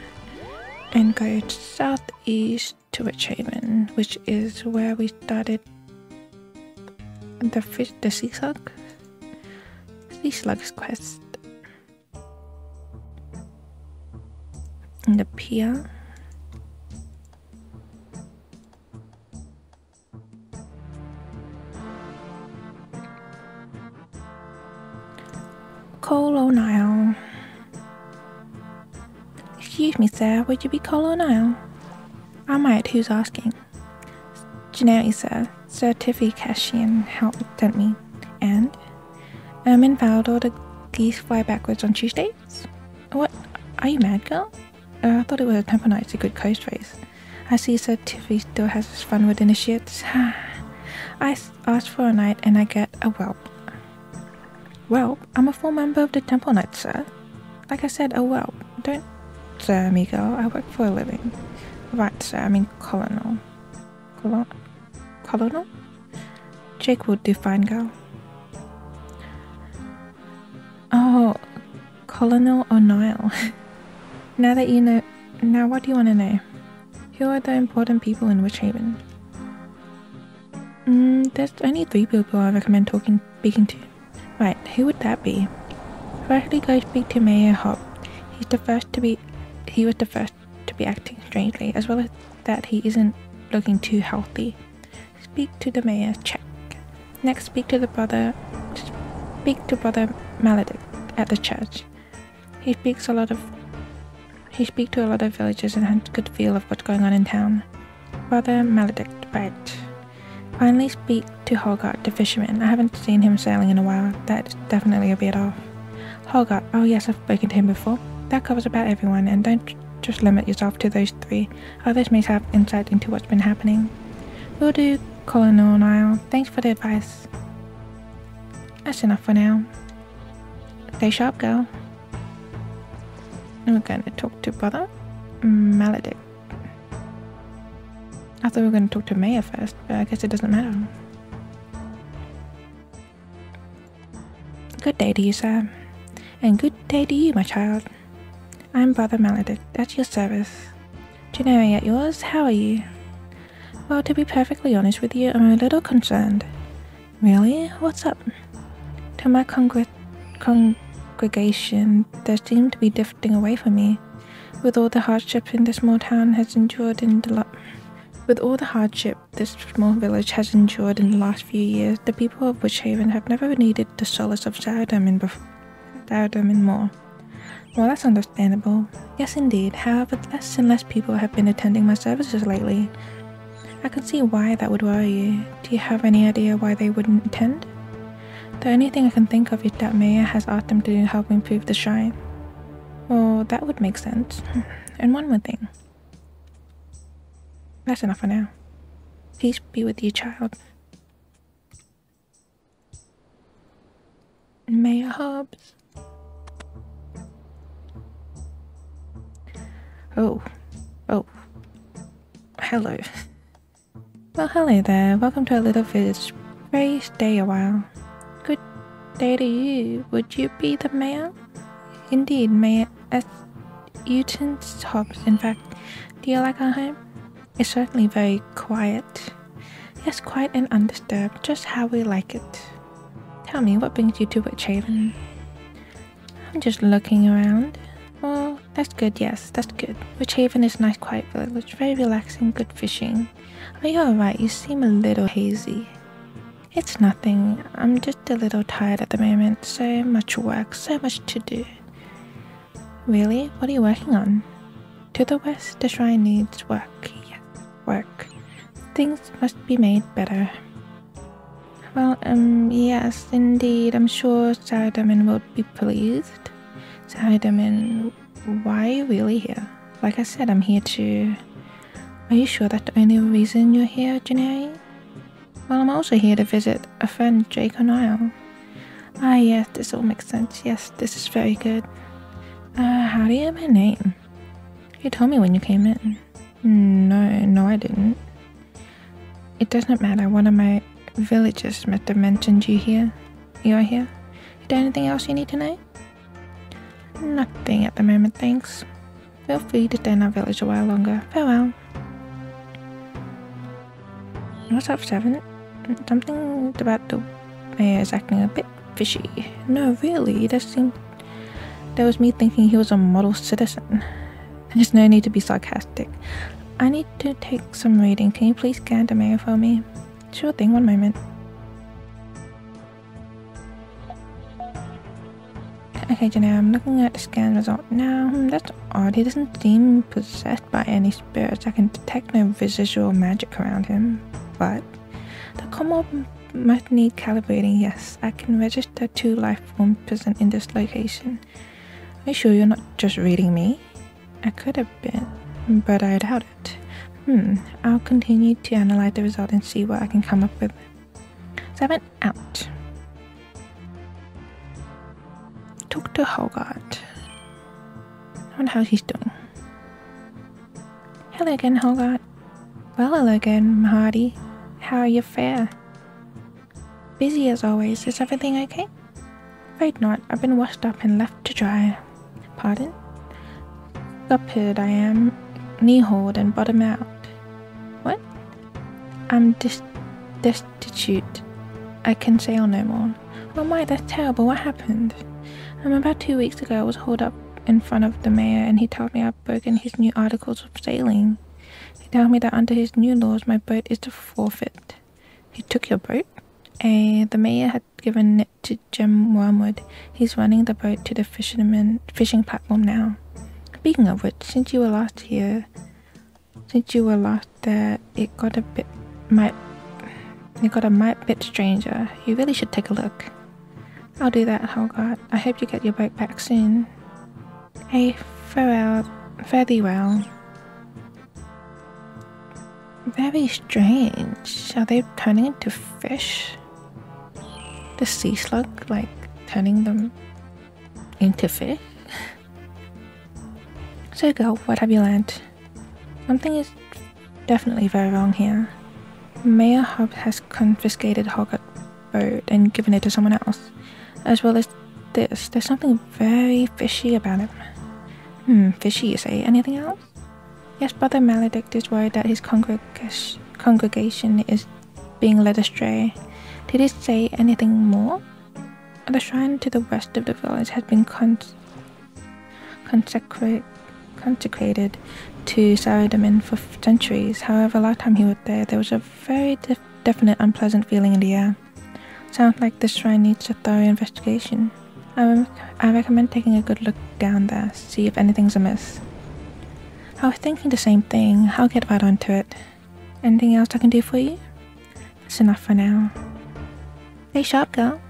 and go southeast to Witchaven, which is where we started the fish, the Sea Slug, Sea Slug's quest. And the pier. Colonel O'Niall. Excuse me, sir, would you be Colonel O'Niall? I'm at who's asking. Junerie, sir. Sir Tiffy Cashien helped sent me. And? Um, in Falador, the geese fly backwards on Tuesdays? What? Are you mad, girl? Uh, I thought it was a Temple Knight's a good coast race. I see Sir Tiffy still has his fun with initiates. I asked for a knight and I get a whelp. Whelp? I'm a full member of the Temple Knight, sir. Like I said, a whelp. Don't, Sir Amic, I work for a living. Right, sir, I mean colonel. Colonel? Colonel? Jake will do fine, girl. Oh, Colonel O'Niall. Now that you know, now what do you want to know? Who are the important people in Witchhaven? Mm, there's only three people I recommend talking, speaking to. Right, who would that be? Firstly, go speak to Mayor Hobbs. He's the first to be, he was the first to be acting strangely, as well as that he isn't looking too healthy. Speak to the mayor, check. Next, speak to the brother, speak to Brother Maledict at the church. He speaks a lot of, he speaks to a lot of villagers and has a good feel of what's going on in town. Brother Maledict, right. Finally, speak to Holgart, the fisherman. I haven't seen him sailing in a while. That's definitely a bit off. Holgart, oh yes, I've spoken to him before. That covers about everyone, and don't just limit yourself to those three. Others may have insight into what's been happening. Will do, Colonel O'Niall. Thanks for the advice. That's enough for now. Stay sharp, girl. And we're going to talk to Brother Maledict. I thought we were going to talk to Mayor first, but I guess it doesn't matter. Good day to you, sir. And good day to you, my child. I'm Brother Maledict, at your service. Junerie, at yours, how are you? Well, to be perfectly honest with you, I'm a little concerned. Really? What's up? To my congr congregation, they seem to be drifting away from me. With all the hardship in this small town has endured in the lot. With all the hardship this small village has endured in the last few years, the people of Witchhaven have never needed the solace of Saradomin more. Well, that's understandable. Yes, indeed. However, less and less people have been attending my services lately. I can see why that would worry you. Do you have any idea why they wouldn't attend? The only thing I can think of is that Mayor has asked them to help improve the shrine. Well, that would make sense. And one more thing. That's enough for now. Peace be with you, child. Mayor Hobbs. Oh. Oh. Hello. Well, hello there. Welcome to our little village. Pray stay a while. Good day to you. Would you be the mayor? Indeed, Mayor S. Newton Hobbs, in fact. Do you like our home? It's certainly very quiet. Yes, quiet and undisturbed, just how we like it. Tell me, what brings you to Witchhaven? I'm just looking around. Well, that's good, yes, that's good. Witchhaven is a nice quiet village, very relaxing, good fishing. Are you alright? You seem a little hazy. It's nothing, I'm just a little tired at the moment. So much work, so much to do. Really? What are you working on? To the west, the shrine needs work. Work. Things must be made better. Well, um, yes, indeed. I'm sure Saradomin will be pleased. Saradomin, why are you really here? Like I said, I'm here to... Are you sure that's the only reason you're here, Junerie? Well, I'm also here to visit a friend, Jake O'Niall. Ah, yes, this all makes sense. Yes, this is very good. Uh, how do you have my name? You told me when you came in. No, no I didn't. It doesn't matter, one of my villagers must have mentioned you here. You are here. Is there anything else you need to know? Nothing at the moment, thanks. Feel free to stay in our village a while longer. Farewell. What's up, Seven? Something about the mayor is acting a bit fishy. No, really, it just seemed... That was me thinking he was a model citizen. There's no need to be sarcastic. I need to take some reading. Can you please scan the mayor for me? Sure thing, one moment. Okay, Junerie, I'm looking at the scan result now. That's odd. He doesn't seem possessed by any spirits. I can detect no residual magic around him. But the Comorb must need calibrating. Yes, I can register two life forms present in this location. Are you sure you're not just reading me? I could have been, but I doubt it. Hmm, I'll continue to analyze the result and see what I can come up with. Seven out. Talk to Holgart. I wonder how he's doing. Hello again, Holgart. Well, hello again, Mahadi. How are you fare? Busy as always. Is everything okay? Afraid not. I've been washed up and left to dry. Pardon? Gupid I am, knee-holed and bottom-out. What? I'm dis destitute. I can sail no more. Oh my, that's terrible. What happened? Um, about two weeks ago, I was holed up in front of the mayor and he told me I've broken his new articles of sailing. He told me that under his new laws, my boat is to forfeit. He took your boat? Uh, the mayor had given it to Jem Wormwood. He's running the boat to the fisherman fishing platform now. Speaking of which, since you were last here, since you were last there, it got a bit, might, it got a might bit stranger. You really should take a look. I'll do that, Holgart. I hope you get your boat back soon. Hey, farewell, fare thee well. Very strange. Are they turning into fish? The sea slug, like, turning them into fish? So girl, what have you learned? Something is definitely very wrong here. Mayor Hobbs has confiscated Holgart's boat and given it to someone else. As well as this, there's something very fishy about it. Hmm, fishy you say? Anything else? Yes, Brother Maledict is worried that his congreg congregation is being led astray. Did he say anything more? The shrine to the west of the village has been con consecrated. consecrated to Saradomin for centuries. However, last time he was there, there was a very def definite unpleasant feeling in the air. Sounds like this shrine needs a thorough investigation. I, re I recommend taking a good look down there, see if anything's amiss. I was thinking the same thing. I'll get right onto it. Anything else I can do for you? That's enough for now. Stay sharp, girl.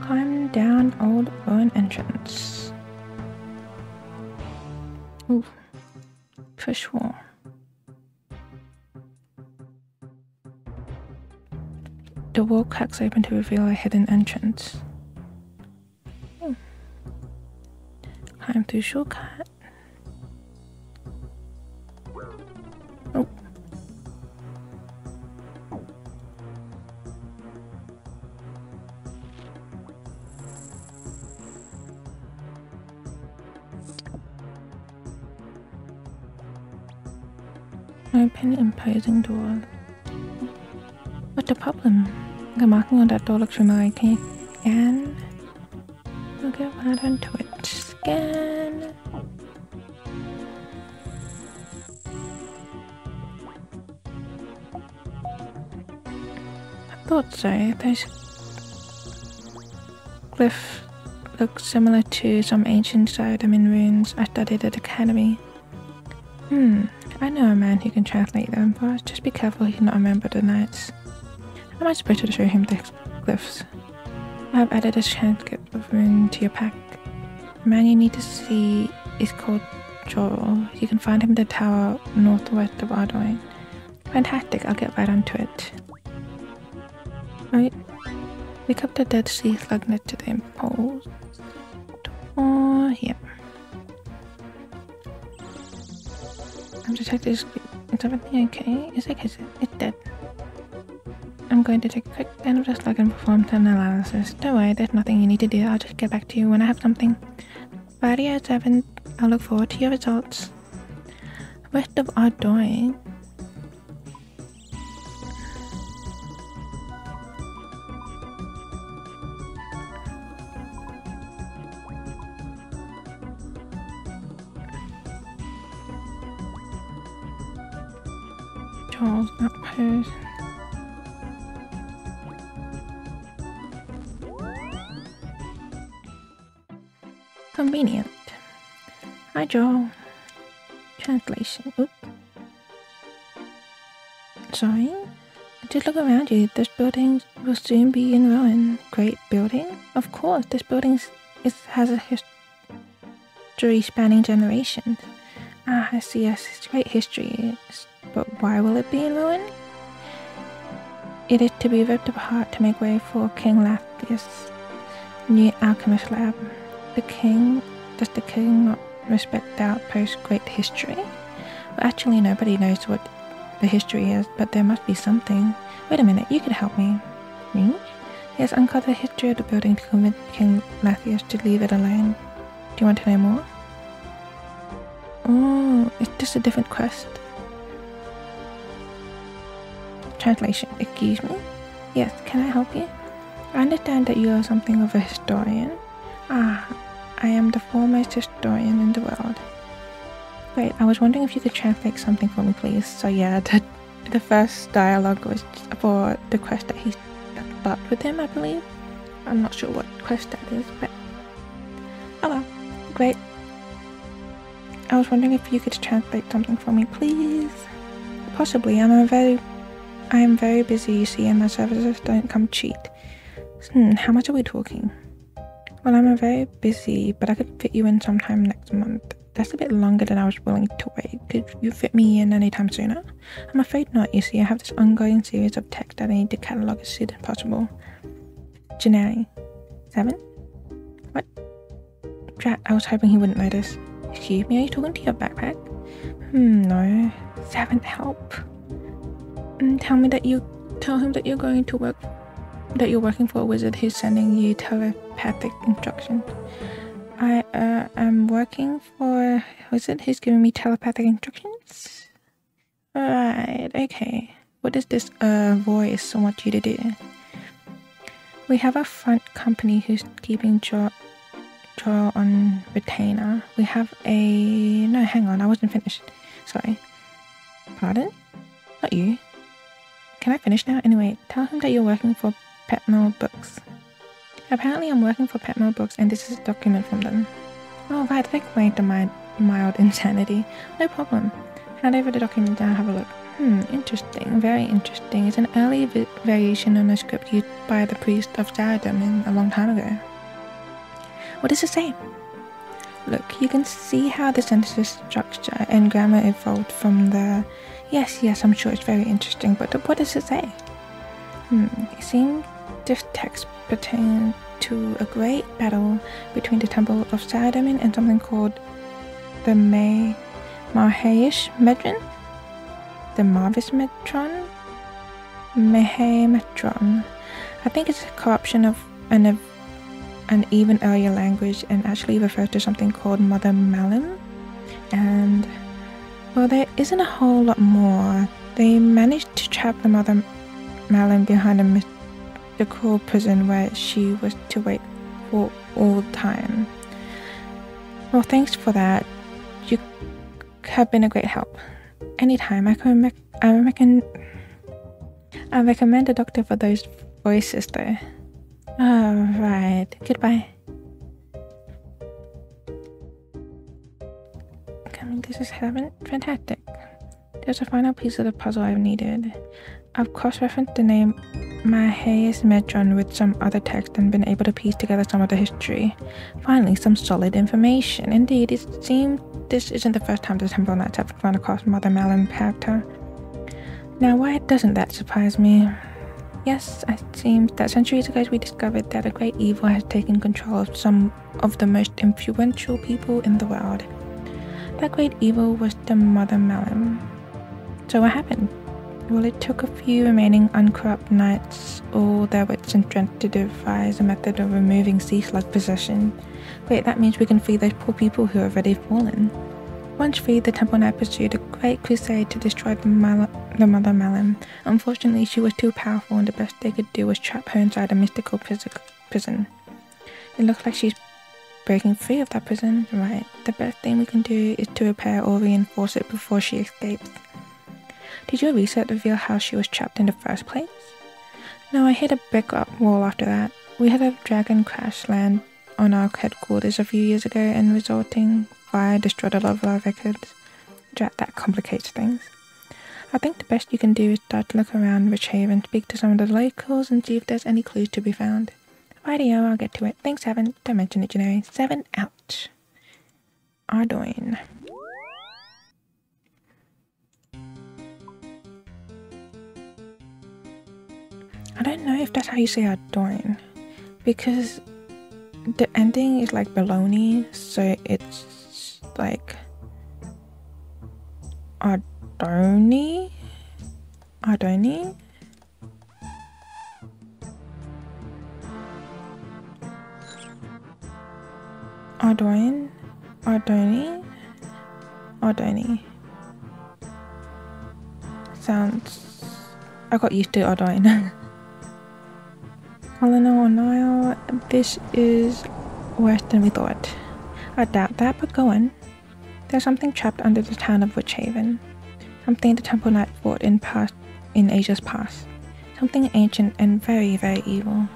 Climb down old bone entrance. Ooh. Push wall. The wall cracks open to reveal a hidden entrance. Ooh. Climb through shortcut. Oh. Open imposing door. What's the problem? The marking on that door looks familiar. Can you scan? We'll get right onto it. Scan! I thought so. Those glyphs look similar to some ancient Saradomin runes I studied at Academy. Hmm. I know a man who can translate them, but just be careful he cannot remember the knights. Am I supposed to show him the glyphs? I have added a transcript of rune to your pack. The man you need to see is called Joel. You can find him in the tower northwest of Ardougne. Fantastic, I'll get right onto it. Alright. Pick up the dead sea slug next to the impulse. Or, yep. I'm detecting Is everything okay? Is it is it? It's dead. I'm going to take a quick scan of the slug and perform some analysis. Don't worry, there's nothing you need to do. I'll just get back to you when I have something. Friday at seven, I'll look forward to your results. West of Ardougne. Charles, not pose. Convenient. Hi, Joel. Translation. Oop. Sorry? Just look around you. This building will soon be in ruin. Great building? Of course, this building has a history spanning generations. Ah, I see. Yes, it's great history. But why will it be in ruin? It is to be ripped apart to make way for King Lathius' new alchemist lab. The king, does the king not respect our post-great history? Well, actually, nobody knows what the history is, but there must be something. Wait a minute, you could help me. Me? Yes, uncover the history of the building to convince King Lathius to leave it alone. Do you want to know more? Oh, it's just a different quest. Translation, excuse me? Yes, can I help you? I understand that you are something of a historian. Ah, I am the foremost historian in the world. Wait, I was wondering if you could translate something for me, please. So yeah, the, the first dialogue was for the quest that he started with him, I believe. I'm not sure what quest that is, but... Oh well, great. I was wondering if you could translate something for me, please. Possibly, I'm a very... I am very busy, you see, and my services don't come cheap. Hmm, how much are we talking? Well, I'm very busy, but I could fit you in sometime next month. That's a bit longer than I was willing to wait. Could you fit me in anytime sooner? I'm afraid not, you see. I have this ongoing series of texts that I need to catalogue as soon as possible. Junerie. Seven? What? Drat, I was hoping he wouldn't notice. Excuse me, are you talking to your backpack? Hmm, no. Seven, help. And tell me that you tell him that you're going to work that you're working for a wizard who's sending you telepathic instructions. I uh, am working for a wizard who's giving me telepathic instructions? Alright, okay. What is this uh voice I want you to do? We have a front company who's keeping jaw jaw on retainer. We have a no hang on, I wasn't finished. Sorry. Pardon? Not you. Can I finish now? Anyway, tell him that you're working for Petmill Books. Apparently I'm working for Petmill Books and this is a document from them. Oh right, that explains the mi mild insanity. No problem. Hand over the document and have a look. Hmm, interesting, very interesting. It's an early vi variation on a script used by the priest of Saradomin a long time ago. What does it say? Look, you can see how the sentences structure and grammar evolved from the... Yes, yes, I'm sure it's very interesting, but what does it say? Hmm, it seems this text pertains to a great battle between the Temple of Saradomin and something called the May Marhaish Medron? The Marvis Metron? Mahai Metron. I think it's a corruption of an, of an even earlier language and actually refers to something called Mother Mallum and... Well, there isn't a whole lot more. They managed to trap the Mother Mallum behind a mystical prison where she was to wait for all time. Well, thanks for that. You have been a great help. Anytime, I can rec I reckon I recommend a doctor for those voices though. Alright, goodbye. This is heaven. Fantastic. There's a final piece of the puzzle I've needed. I've cross-referenced the name Mahayas Medron with some other text and been able to piece together some of the history. Finally, some solid information. Indeed, it seems this isn't the first time the Temple Knights have run across Mother Mallum character. Now, why doesn't that surprise me? Yes, it seems that centuries ago we discovered that a great evil has taken control of some of the most influential people in the world. That great evil was the Mother Mallum. So what happened? Well, it took a few remaining uncorrupt knights, all their wits and strength, to devise a method of removing Sea Slug possession. Wait, that means we can free those poor people who have already fallen. Once free, the Temple Knight pursued a great crusade to destroy the, Mal the Mother Mallum. Unfortunately, she was too powerful, and the best they could do was trap her inside a mystical prison. It looks like she's breaking free of that prison, right? The best thing we can do is to repair or reinforce it before she escapes. Did your research reveal how she was trapped in the first place? No, I hit a brick wall after that. We had a dragon crash land on our headquarters a few years ago, and resulting fire destroyed a lot of our records. Drat, that complicates things. I think the best you can do is start to look around Witchaven, speak to some of the locals, and see if there's any clues to be found. Rightio, I'll get to it. Thanks, Seven. Don't mention it, Junerie. Seven out. Ardougne. I don't know if that's how you say Ardougne, because the ending is like baloney, so it's like Ardougne? Ardougne? Ardougne? Ardougne? Ardougne. Sounds... I got used to Ardougne. Colonel O'Niall, this is worse than we thought. I doubt that, but go on. There's something trapped under the town of Witchaven. Something the Temple Knight fought in past in Asia's past. Something ancient and very, very evil.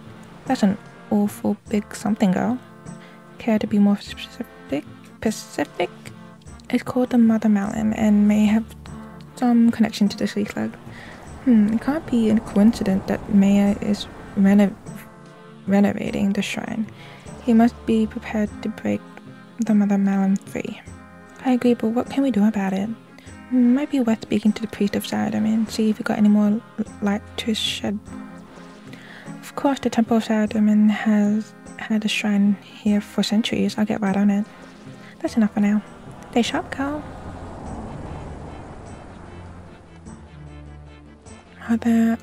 That's an awful big something, girl. Care to be more specific? Pacific? It's called the Mother Mallum and may have some connection to the Sea Slug. Hmm, it can't be a coincidence that Maya is Reno renovating the shrine. He must be prepared to break the Mother Mallum free. I agree, but what can we do about it? It might be worth speaking to the priest of Saradomin, see if we got any more light to shed. Of course, the temple of Saradomin has had a shrine here for centuries. I'll get right on it. That's enough for now. Stay sharp, girl. Are there...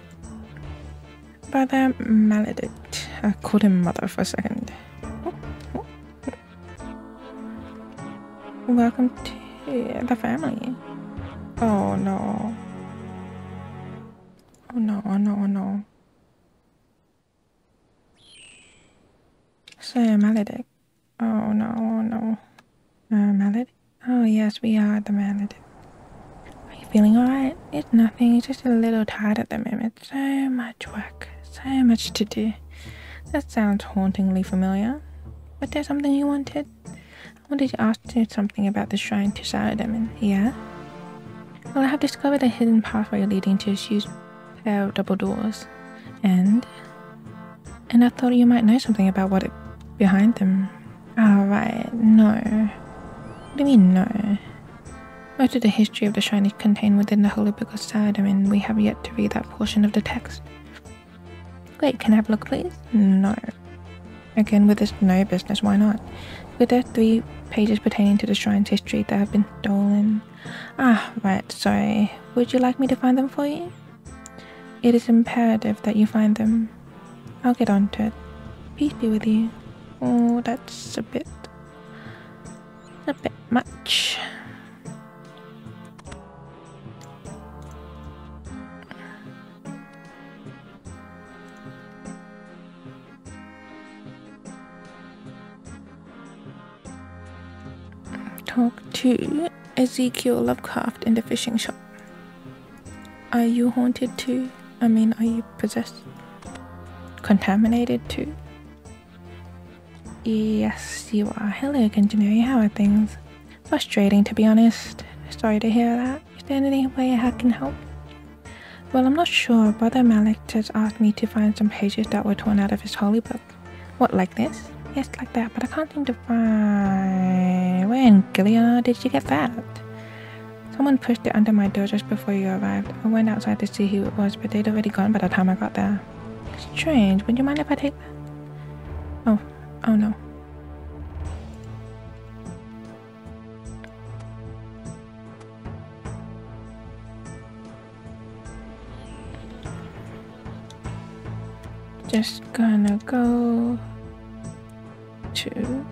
Brother Maledict. I called him Mother for a second. Oh, oh, oh. Welcome to the family. Oh no. Oh no, oh no, oh no. Sir Maledict. Oh no, oh no. Uh, Maledict? Oh yes, we are the Maledict. Are you feeling alright? It's nothing, it's just a little tired at the moment. So much work. So much to do. That sounds hauntingly familiar. Was there something you wanted? I wanted to ask you something about the shrine to Saradomin. Yeah? Well, I have discovered a hidden pathway leading to a huge pair of double doors. And? And I thought you might know something about what is behind them. Ah, right. No. What do you mean, no? Most of the history of the shrine is contained within the Holy Book of Saradomin. We have yet to read that portion of the text. Great, can I have a look, please? No. Again, with this no business, why not? But there are three pages pertaining to the shrine's history that have been stolen. Ah, right, sorry. Would you like me to find them for you? It is imperative that you find them. I'll get on to it. Peace be with you. Oh, that's a bit... a bit much. Talk to Ezekiel Lovecraft in the fishing shop. Are you haunted too? I mean, are you possessed? Contaminated too? Yes, you are. Hello again, Junerie. How are things? Frustrating, to be honest. Sorry to hear that. Is there any way I can help? Well, I'm not sure. Brother Maledict has asked me to find some pages that were torn out of his holy book. What, like this? Yes, like that, but I can't seem to find... Where in Gilead did you get that? Someone pushed it under my door just before you arrived. I went outside to see who it was, but they'd already gone by the time I got there. Strange, would you mind if I take that? Oh, oh no. gonna go to...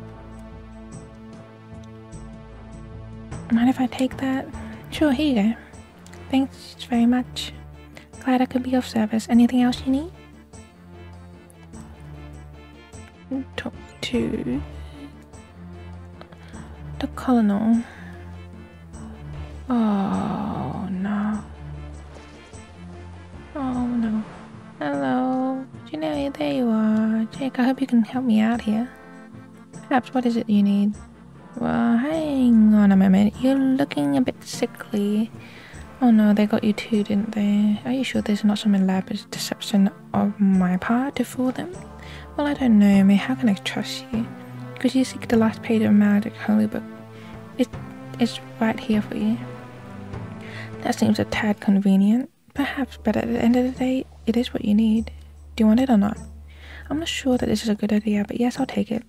Mind if I take that? Sure, here you go. Thanks very much. Glad I could be of service. Anything else you need? Talk to the colonel. Oh no. Oh no. Hello. Junerie, there you are. Jake, I hope you can help me out here. Perhaps, what is it you need? Well, hang on a moment. You're looking a bit sickly. Oh no, they got you too, didn't they? Are you sure there's not some elaborate deception of my part to fool them? Well, I don't know, mate. How can I trust you? Could you seek the last page of Maledict Holy Book? It, it's right here for you. That seems a tad convenient. Perhaps, but at the end of the day, it is what you need. Do you want it or not? I'm not sure that this is a good idea, but yes, I'll take it.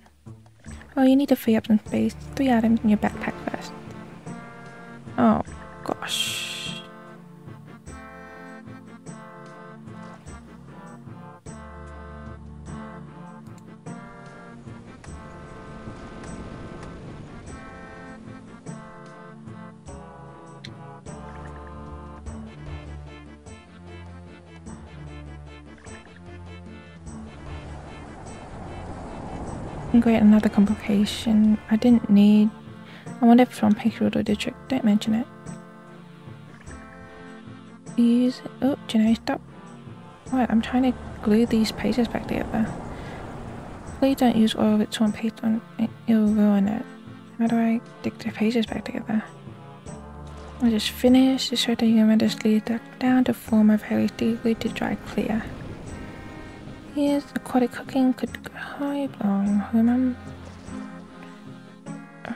Oh, you need to free up some space. Three items in your backpack first. Oh, gosh. Great, another complication. I didn't need. I wonder if from Picrodo District. Don't mention it. Use. Oh, Junerie, stop. What? I'm trying to glue these pages back together. Please don't use all of its one paste on it. It'll ruin it. How do I stick the pages back together? I'll just finish to show that you can just leave that down to form a very deeply to dry clear. Here's aquatic cooking could hide long, remember?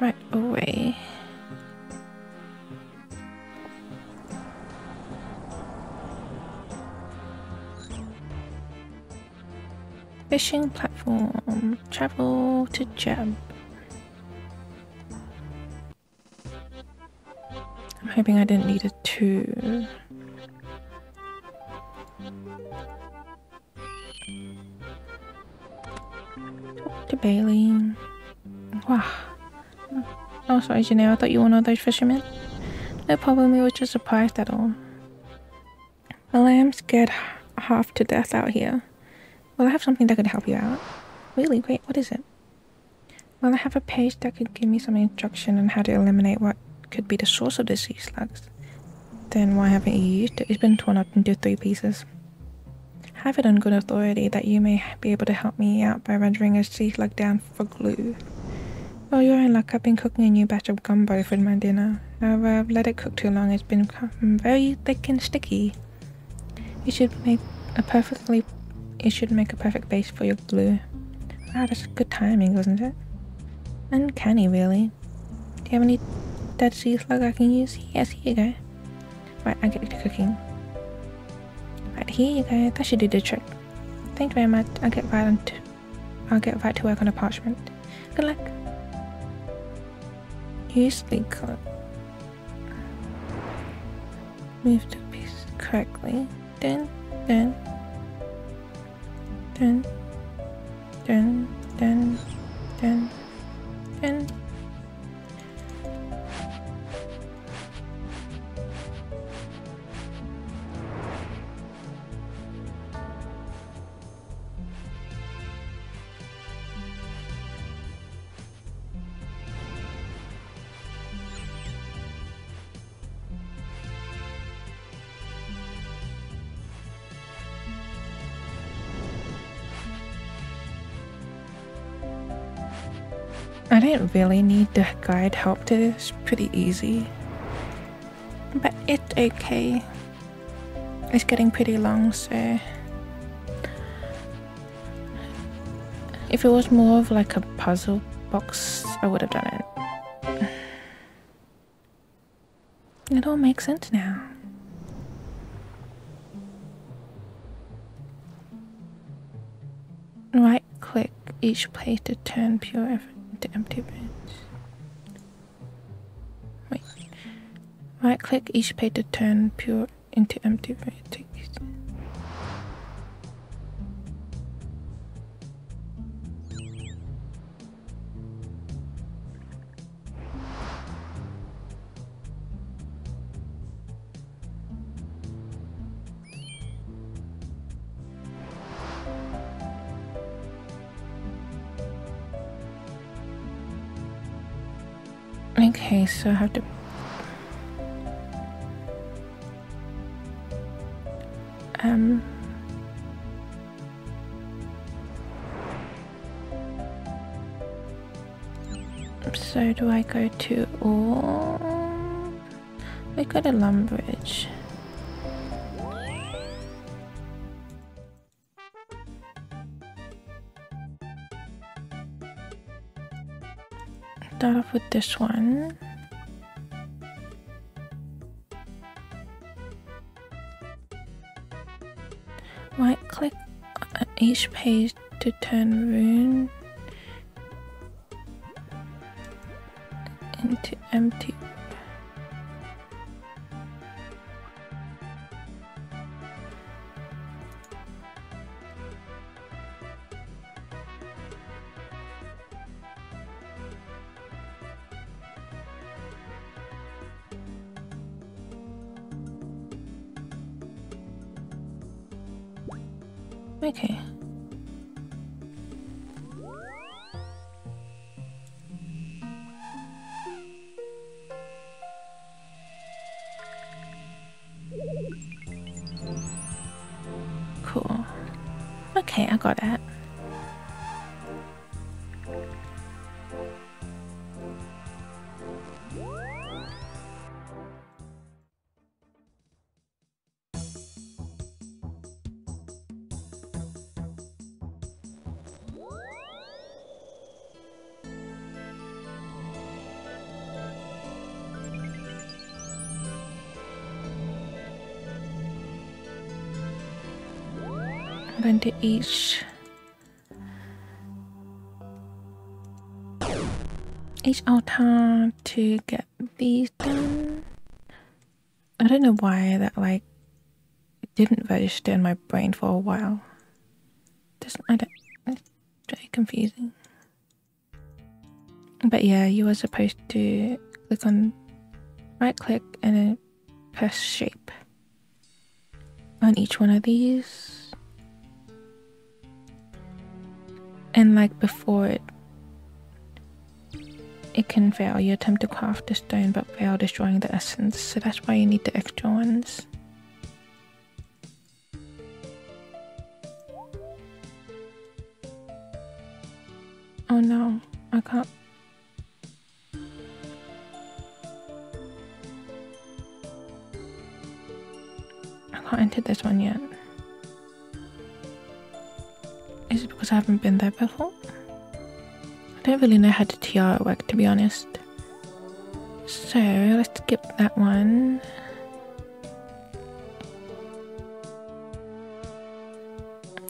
Right away. Fishing platform, travel to Jeb. I'm hoping I didn't need a two. To Bailey. Wow. Oh, sorry, Junerie. I thought you were one of those fishermen. No problem. We were just surprised at all. Well, I am scared half to death out here. Well, I have something that could help you out. Really great. What is it? Well, I have a page that could give me some instruction on how to eliminate what could be the source of the sea slugs. Then why haven't you used it? It's been torn up into three pieces. Have it on good authority that you may be able to help me out by rendering a sea slug down for glue. Well, you're in luck. I've been cooking a new batch of gumbo for my dinner. However, I've let it cook too long. It's become very thick and sticky. You should make a perfectly. It should make a perfect base for your glue. Wow, that's good timing, wasn't it? Uncanny, really. Do you have any dead sea slug I can use? Yes, here you go. Right, I get to cooking. Here you go, that should do the trick. Thank you very much. I'll get right on to I'll get right to work on the parchment. Good luck. Usually could move the piece correctly. Dun dun dun dun dun dun dun. I didn't really need the guide help to this, pretty easy. But it's okay. It's getting pretty long, so... If it was more of like a puzzle box, I would have done it. It all makes sense now. Right click each place to turn pure effort. To empty page. Wait. Right click each page to turn pure into empty page. Okay, so I have to... Um... So do I go to... Oh, we go to Lumbridge. Start off with this one. Right click on each page to turn rune into empty. Okay. Cool. Okay, I got it. Into each each altar to get these done. I don't know why that like didn't register in my brain for a while. Doesn't I don't it's very confusing. But yeah, you were supposed to click on right click and then press shape on each one of these. And like before it, it can fail. You attempt to craft the stone but fail destroying the essence. So that's why you need the extra ones. Oh no, I can't. I can't enter this one yet. Is it because I haven't been there before? I don't really know how to T R at work, to be honest. So, let's skip that one.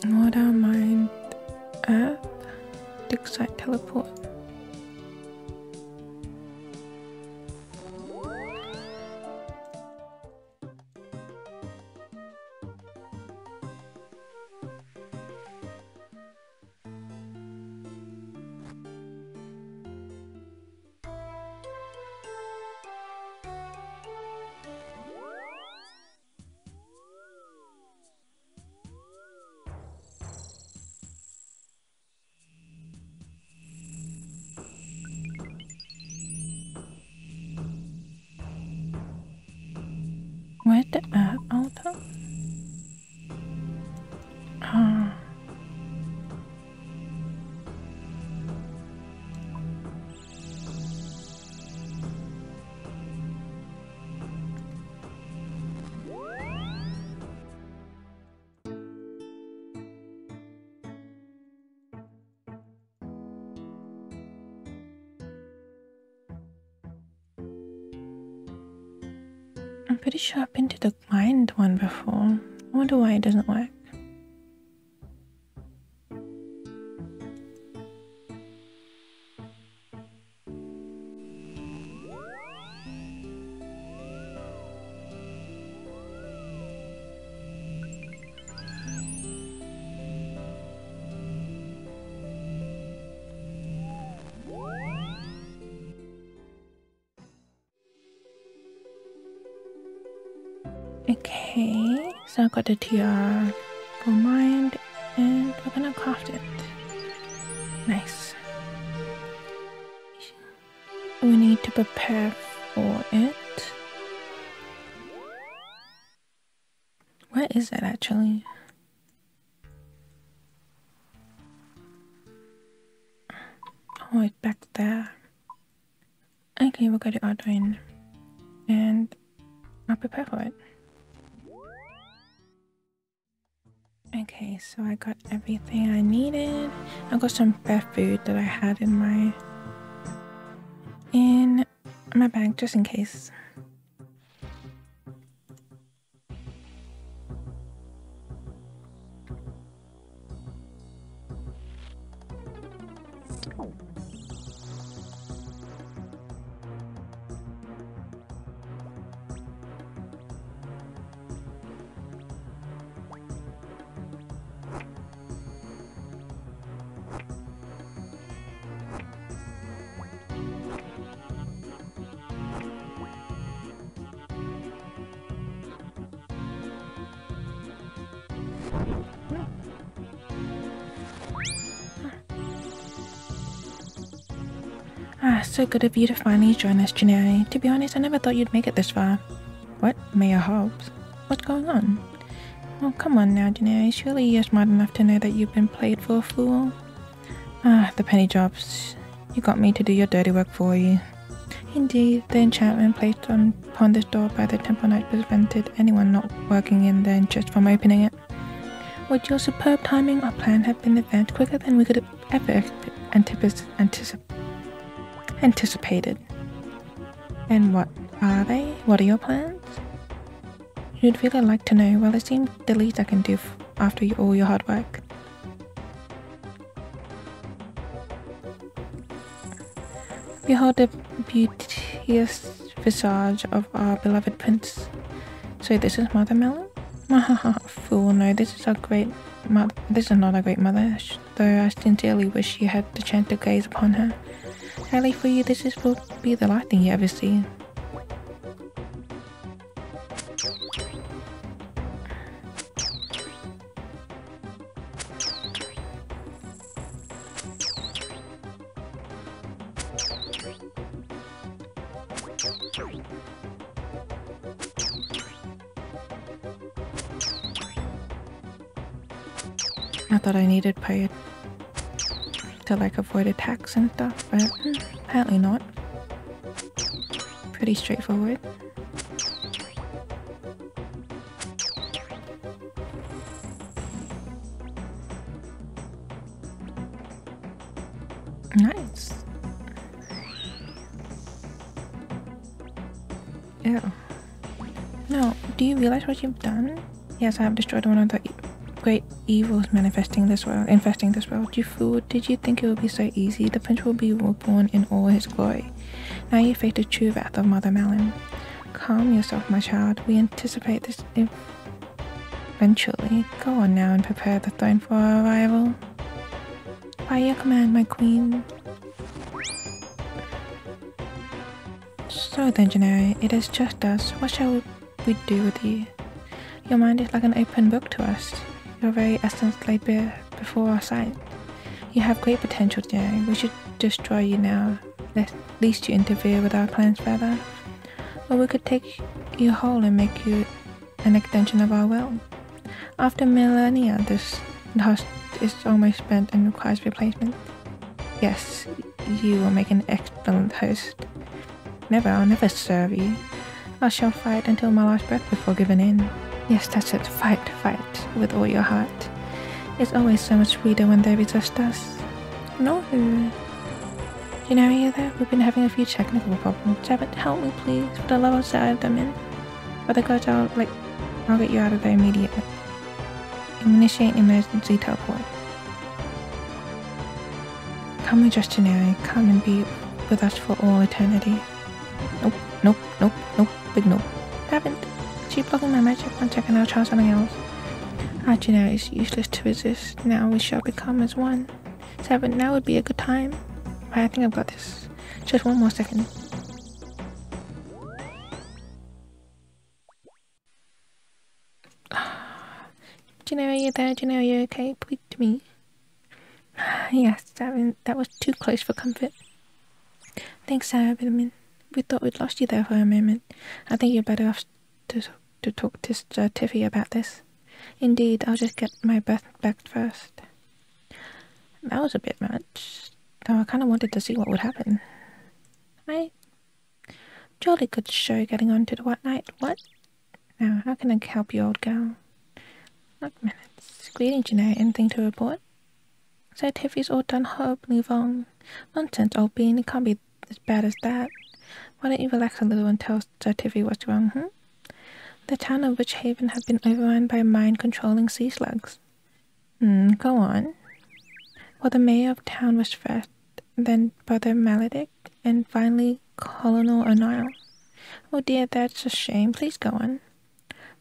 Water, Mind, Earth, Dig Site, Teleport. Where's the earth altar? Ah. I'm pretty sure I've been to the mind one before. I wonder why it doesn't work. Okay, so I've got the T R for mind and we're gonna craft it. Nice. We need need to prepare for it. Where is it actually? Oh, it's back there. Okay, we'll go to Ardougne and I'll prepare for it. Okay, so I got everything I needed. I got some fair food that I had in my in my bag just in case. Ah, so good of you to finally join us, Junerie. To be honest, I never thought you'd make it this far. What? Mayor Hobbs? What's going on? Oh, come on now, Junerie. Surely you're smart enough to know that you've been played for a fool. Ah, the penny jobs. You got me to do your dirty work for you. Indeed, the enchantment placed on, upon this door by the Temple Knight prevented anyone not working in their interest from opening it. With your superb timing, our plan had been advanced quicker than we could have ever anticipate. anticipated. And what are they? What are your plans? You'd really like to know. Well, it seems the least I can do f after you, all your hard work. Behold the beauteous visage of our beloved prince. So this is Mother Mallum? Fool, no, this is our great mother. This is not our great mother, though I sincerely wish you had the chance to gaze upon her. Sadly for you, this is, will be the last thing you ever see. I thought I needed poetry to like avoid attacks and stuff, but apparently not. Pretty straightforward. Nice. Ew. No, do you realize what you've done? Yes, I have destroyed one of the great evils manifesting this world, infesting this world. You fool, did you think it would be so easy? The prince will be reborn in all his glory. Now you face the true wrath of Mother Mallum. Calm yourself, my child. We anticipate this eventually. Go on now and prepare the throne for our arrival. By your command, my queen. So then, Junerie, it is just us. What shall we do with you? Your mind is like an open book to us. Your very essence lay bare before our sight. You have great potential, Junerie. We should destroy you now, lest least you interfere with our plans further. Or we could take you whole and make you an extension of our will. After millennia, this host is almost spent and requires replacement. Yes, you will make an excellent host. Never, I'll never serve you. I shall fight until my last breath before giving in. Yes, that's it. Fight, fight, with all your heart. It's always so much sweeter when they resist us. No. You know, you're there. We've been having a few technical problems. Seven, help me, please. For the love of Saradomin. Otherwise, I'll, like, I'll get you out of there immediately. Initiate emergency teleport. Come with us, Junerie. Come and be with us for all eternity. Nope, nope, nope, nope, big nope. Haven't. Keep blocking my magic. One second, I'll try something else. Ah, Junerie, it's useless to resist. Now we shall become as one. Seven, now would be a good time. But I think I've got this. Just one more second. Junerie, you're there. Junerie, you're okay. Please to me. Yes, Seven, that was too close for comfort. Thanks, Sarah Bitterman. We thought we'd lost you there for a moment. I think you're better off to, to talk to Sir Tiffy about this. Indeed, I'll just get my breath back first. That was a bit much. Though I kind of wanted to see what would happen. I... Jolly good show getting on to the White Knight. What? Now, how can I help you, old girl? Look, minutes. Greeting, Junerie. Anything to report? Sir Tiffy's all done horribly wrong. Nonsense, old bean. It can't be as bad as that. Why don't you relax a little and tell Sir Tiffy what's wrong, hmm? The town of Witchaven had been overrun by mind-controlling sea slugs. Hmm, go on. Well, the mayor of town was first, then Brother Maledict, and finally Colonel O'Niall. Oh dear, that's a shame. Please go on.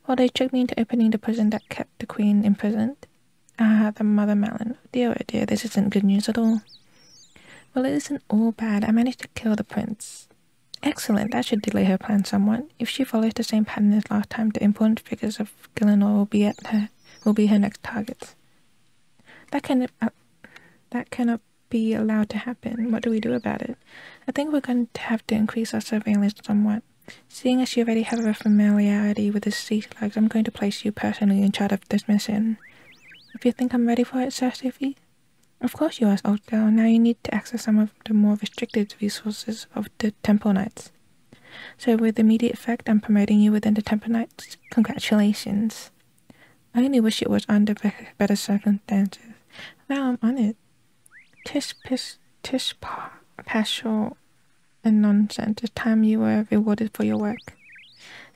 Well, they tricked me into opening the prison that kept the queen imprisoned. Ah, the Mother Mallum. Oh dear, oh dear, this isn't good news at all. Well, it isn't all bad. I managed to kill the prince. Excellent, that should delay her plan somewhat. If she follows the same pattern as last time, the important figures of Gillenor will be at her will be her next targets. That can uh, that cannot be allowed to happen. What do we do about it? I think we're going to have to increase our surveillance somewhat. Seeing as you already have a familiarity with the sea slugs, I'm going to place you personally in charge of this mission. If you think I'm ready for it, Sir Tiffy? Of course you are, old girl. Now you need to access some of the more restricted resources of the Temple Knights. So with immediate effect, I'm promoting you within the Temple Knights. Congratulations. I only wish it was under better circumstances. Now I'm on it. Tish, pish, tish, pa, passion and nonsense. It's time you were rewarded for your work.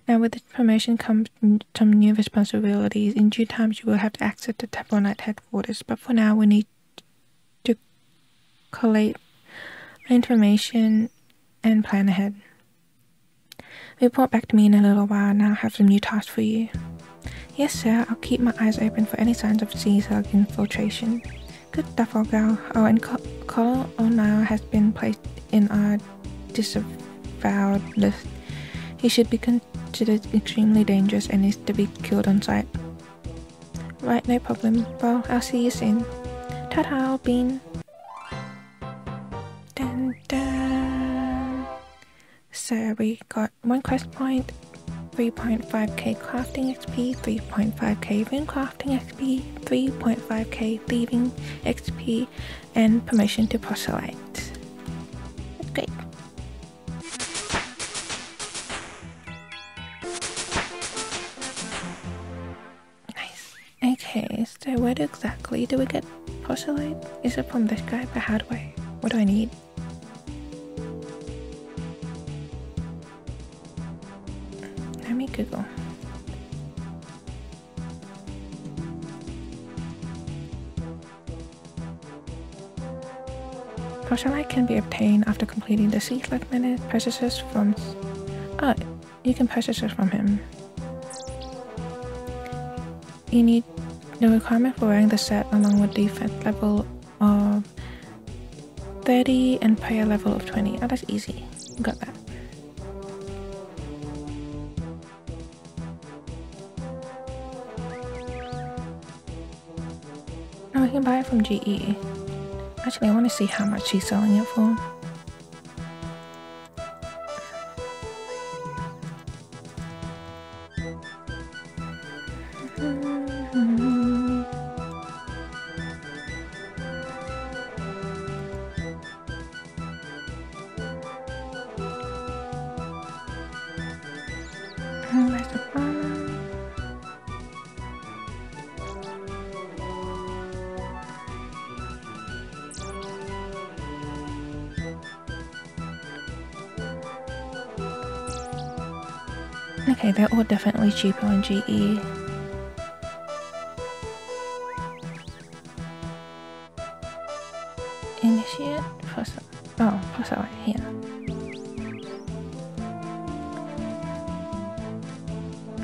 Now with this promotion comes some new responsibilities. In due time, you will have to access the Temple Knight headquarters. But for now, we need collate information and plan ahead. Report back to me in a little while and I'll have some new tasks for you. Yes, sir, I'll keep my eyes open for any signs of sea slug infiltration. Good stuff, old girl. Oh, and Colonel O'Niall has been placed in our disavowed list. He should be considered extremely dangerous and is to be killed on sight. Right, no problem. Well, I'll see you soon. Ta-ta, old bean. Dun, dun. So we got one quest point, three point five K crafting X P, three point five K rune crafting X P, three point five K thieving X P, and promotion to proselyte. That's great. Nice. Okay, so where exactly do we get proselyte? Is it from this guy, but how do I? What do I need? Let me Google. Proselyte can be obtained after completing the Sea Slug minute purchases from... Oh, you can purchase it from him. You need the requirement for wearing the set along with defense level of thirty and prayer level of twenty. Oh, that's easy. Got that. Oh, I can buy it from G E. Actually, I want to see how much she's selling it for. Okay, they're all definitely cheaper on G E. Initiate? Proselyte. Oh, proselyte here.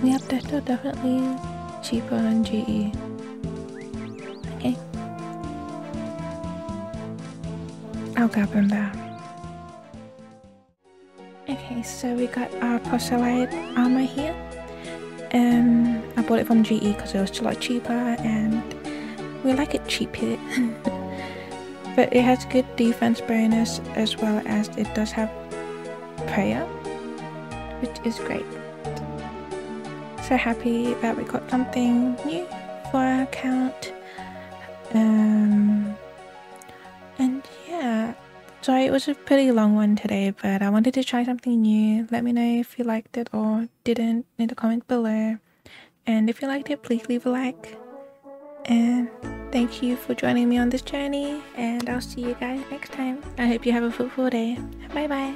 Yep, they're still definitely cheaper on G E. Okay. I'll grab them there. So we got our Proselyte Armor here. Um, I bought it from G E because it was a lot cheaper and we like it cheap here. But it has good defense bonus as well as it does have prayer, which is great. So happy that we got something new for our account. Um, and yeah, so it was a pretty long one today, but I wanted to try something new. Let me know if you liked it or didn't in the comment below. And if you liked it, please leave a like. And thank you for joining me on this journey, and I'll see you guys next time. I hope you have a fruitful day. Bye bye.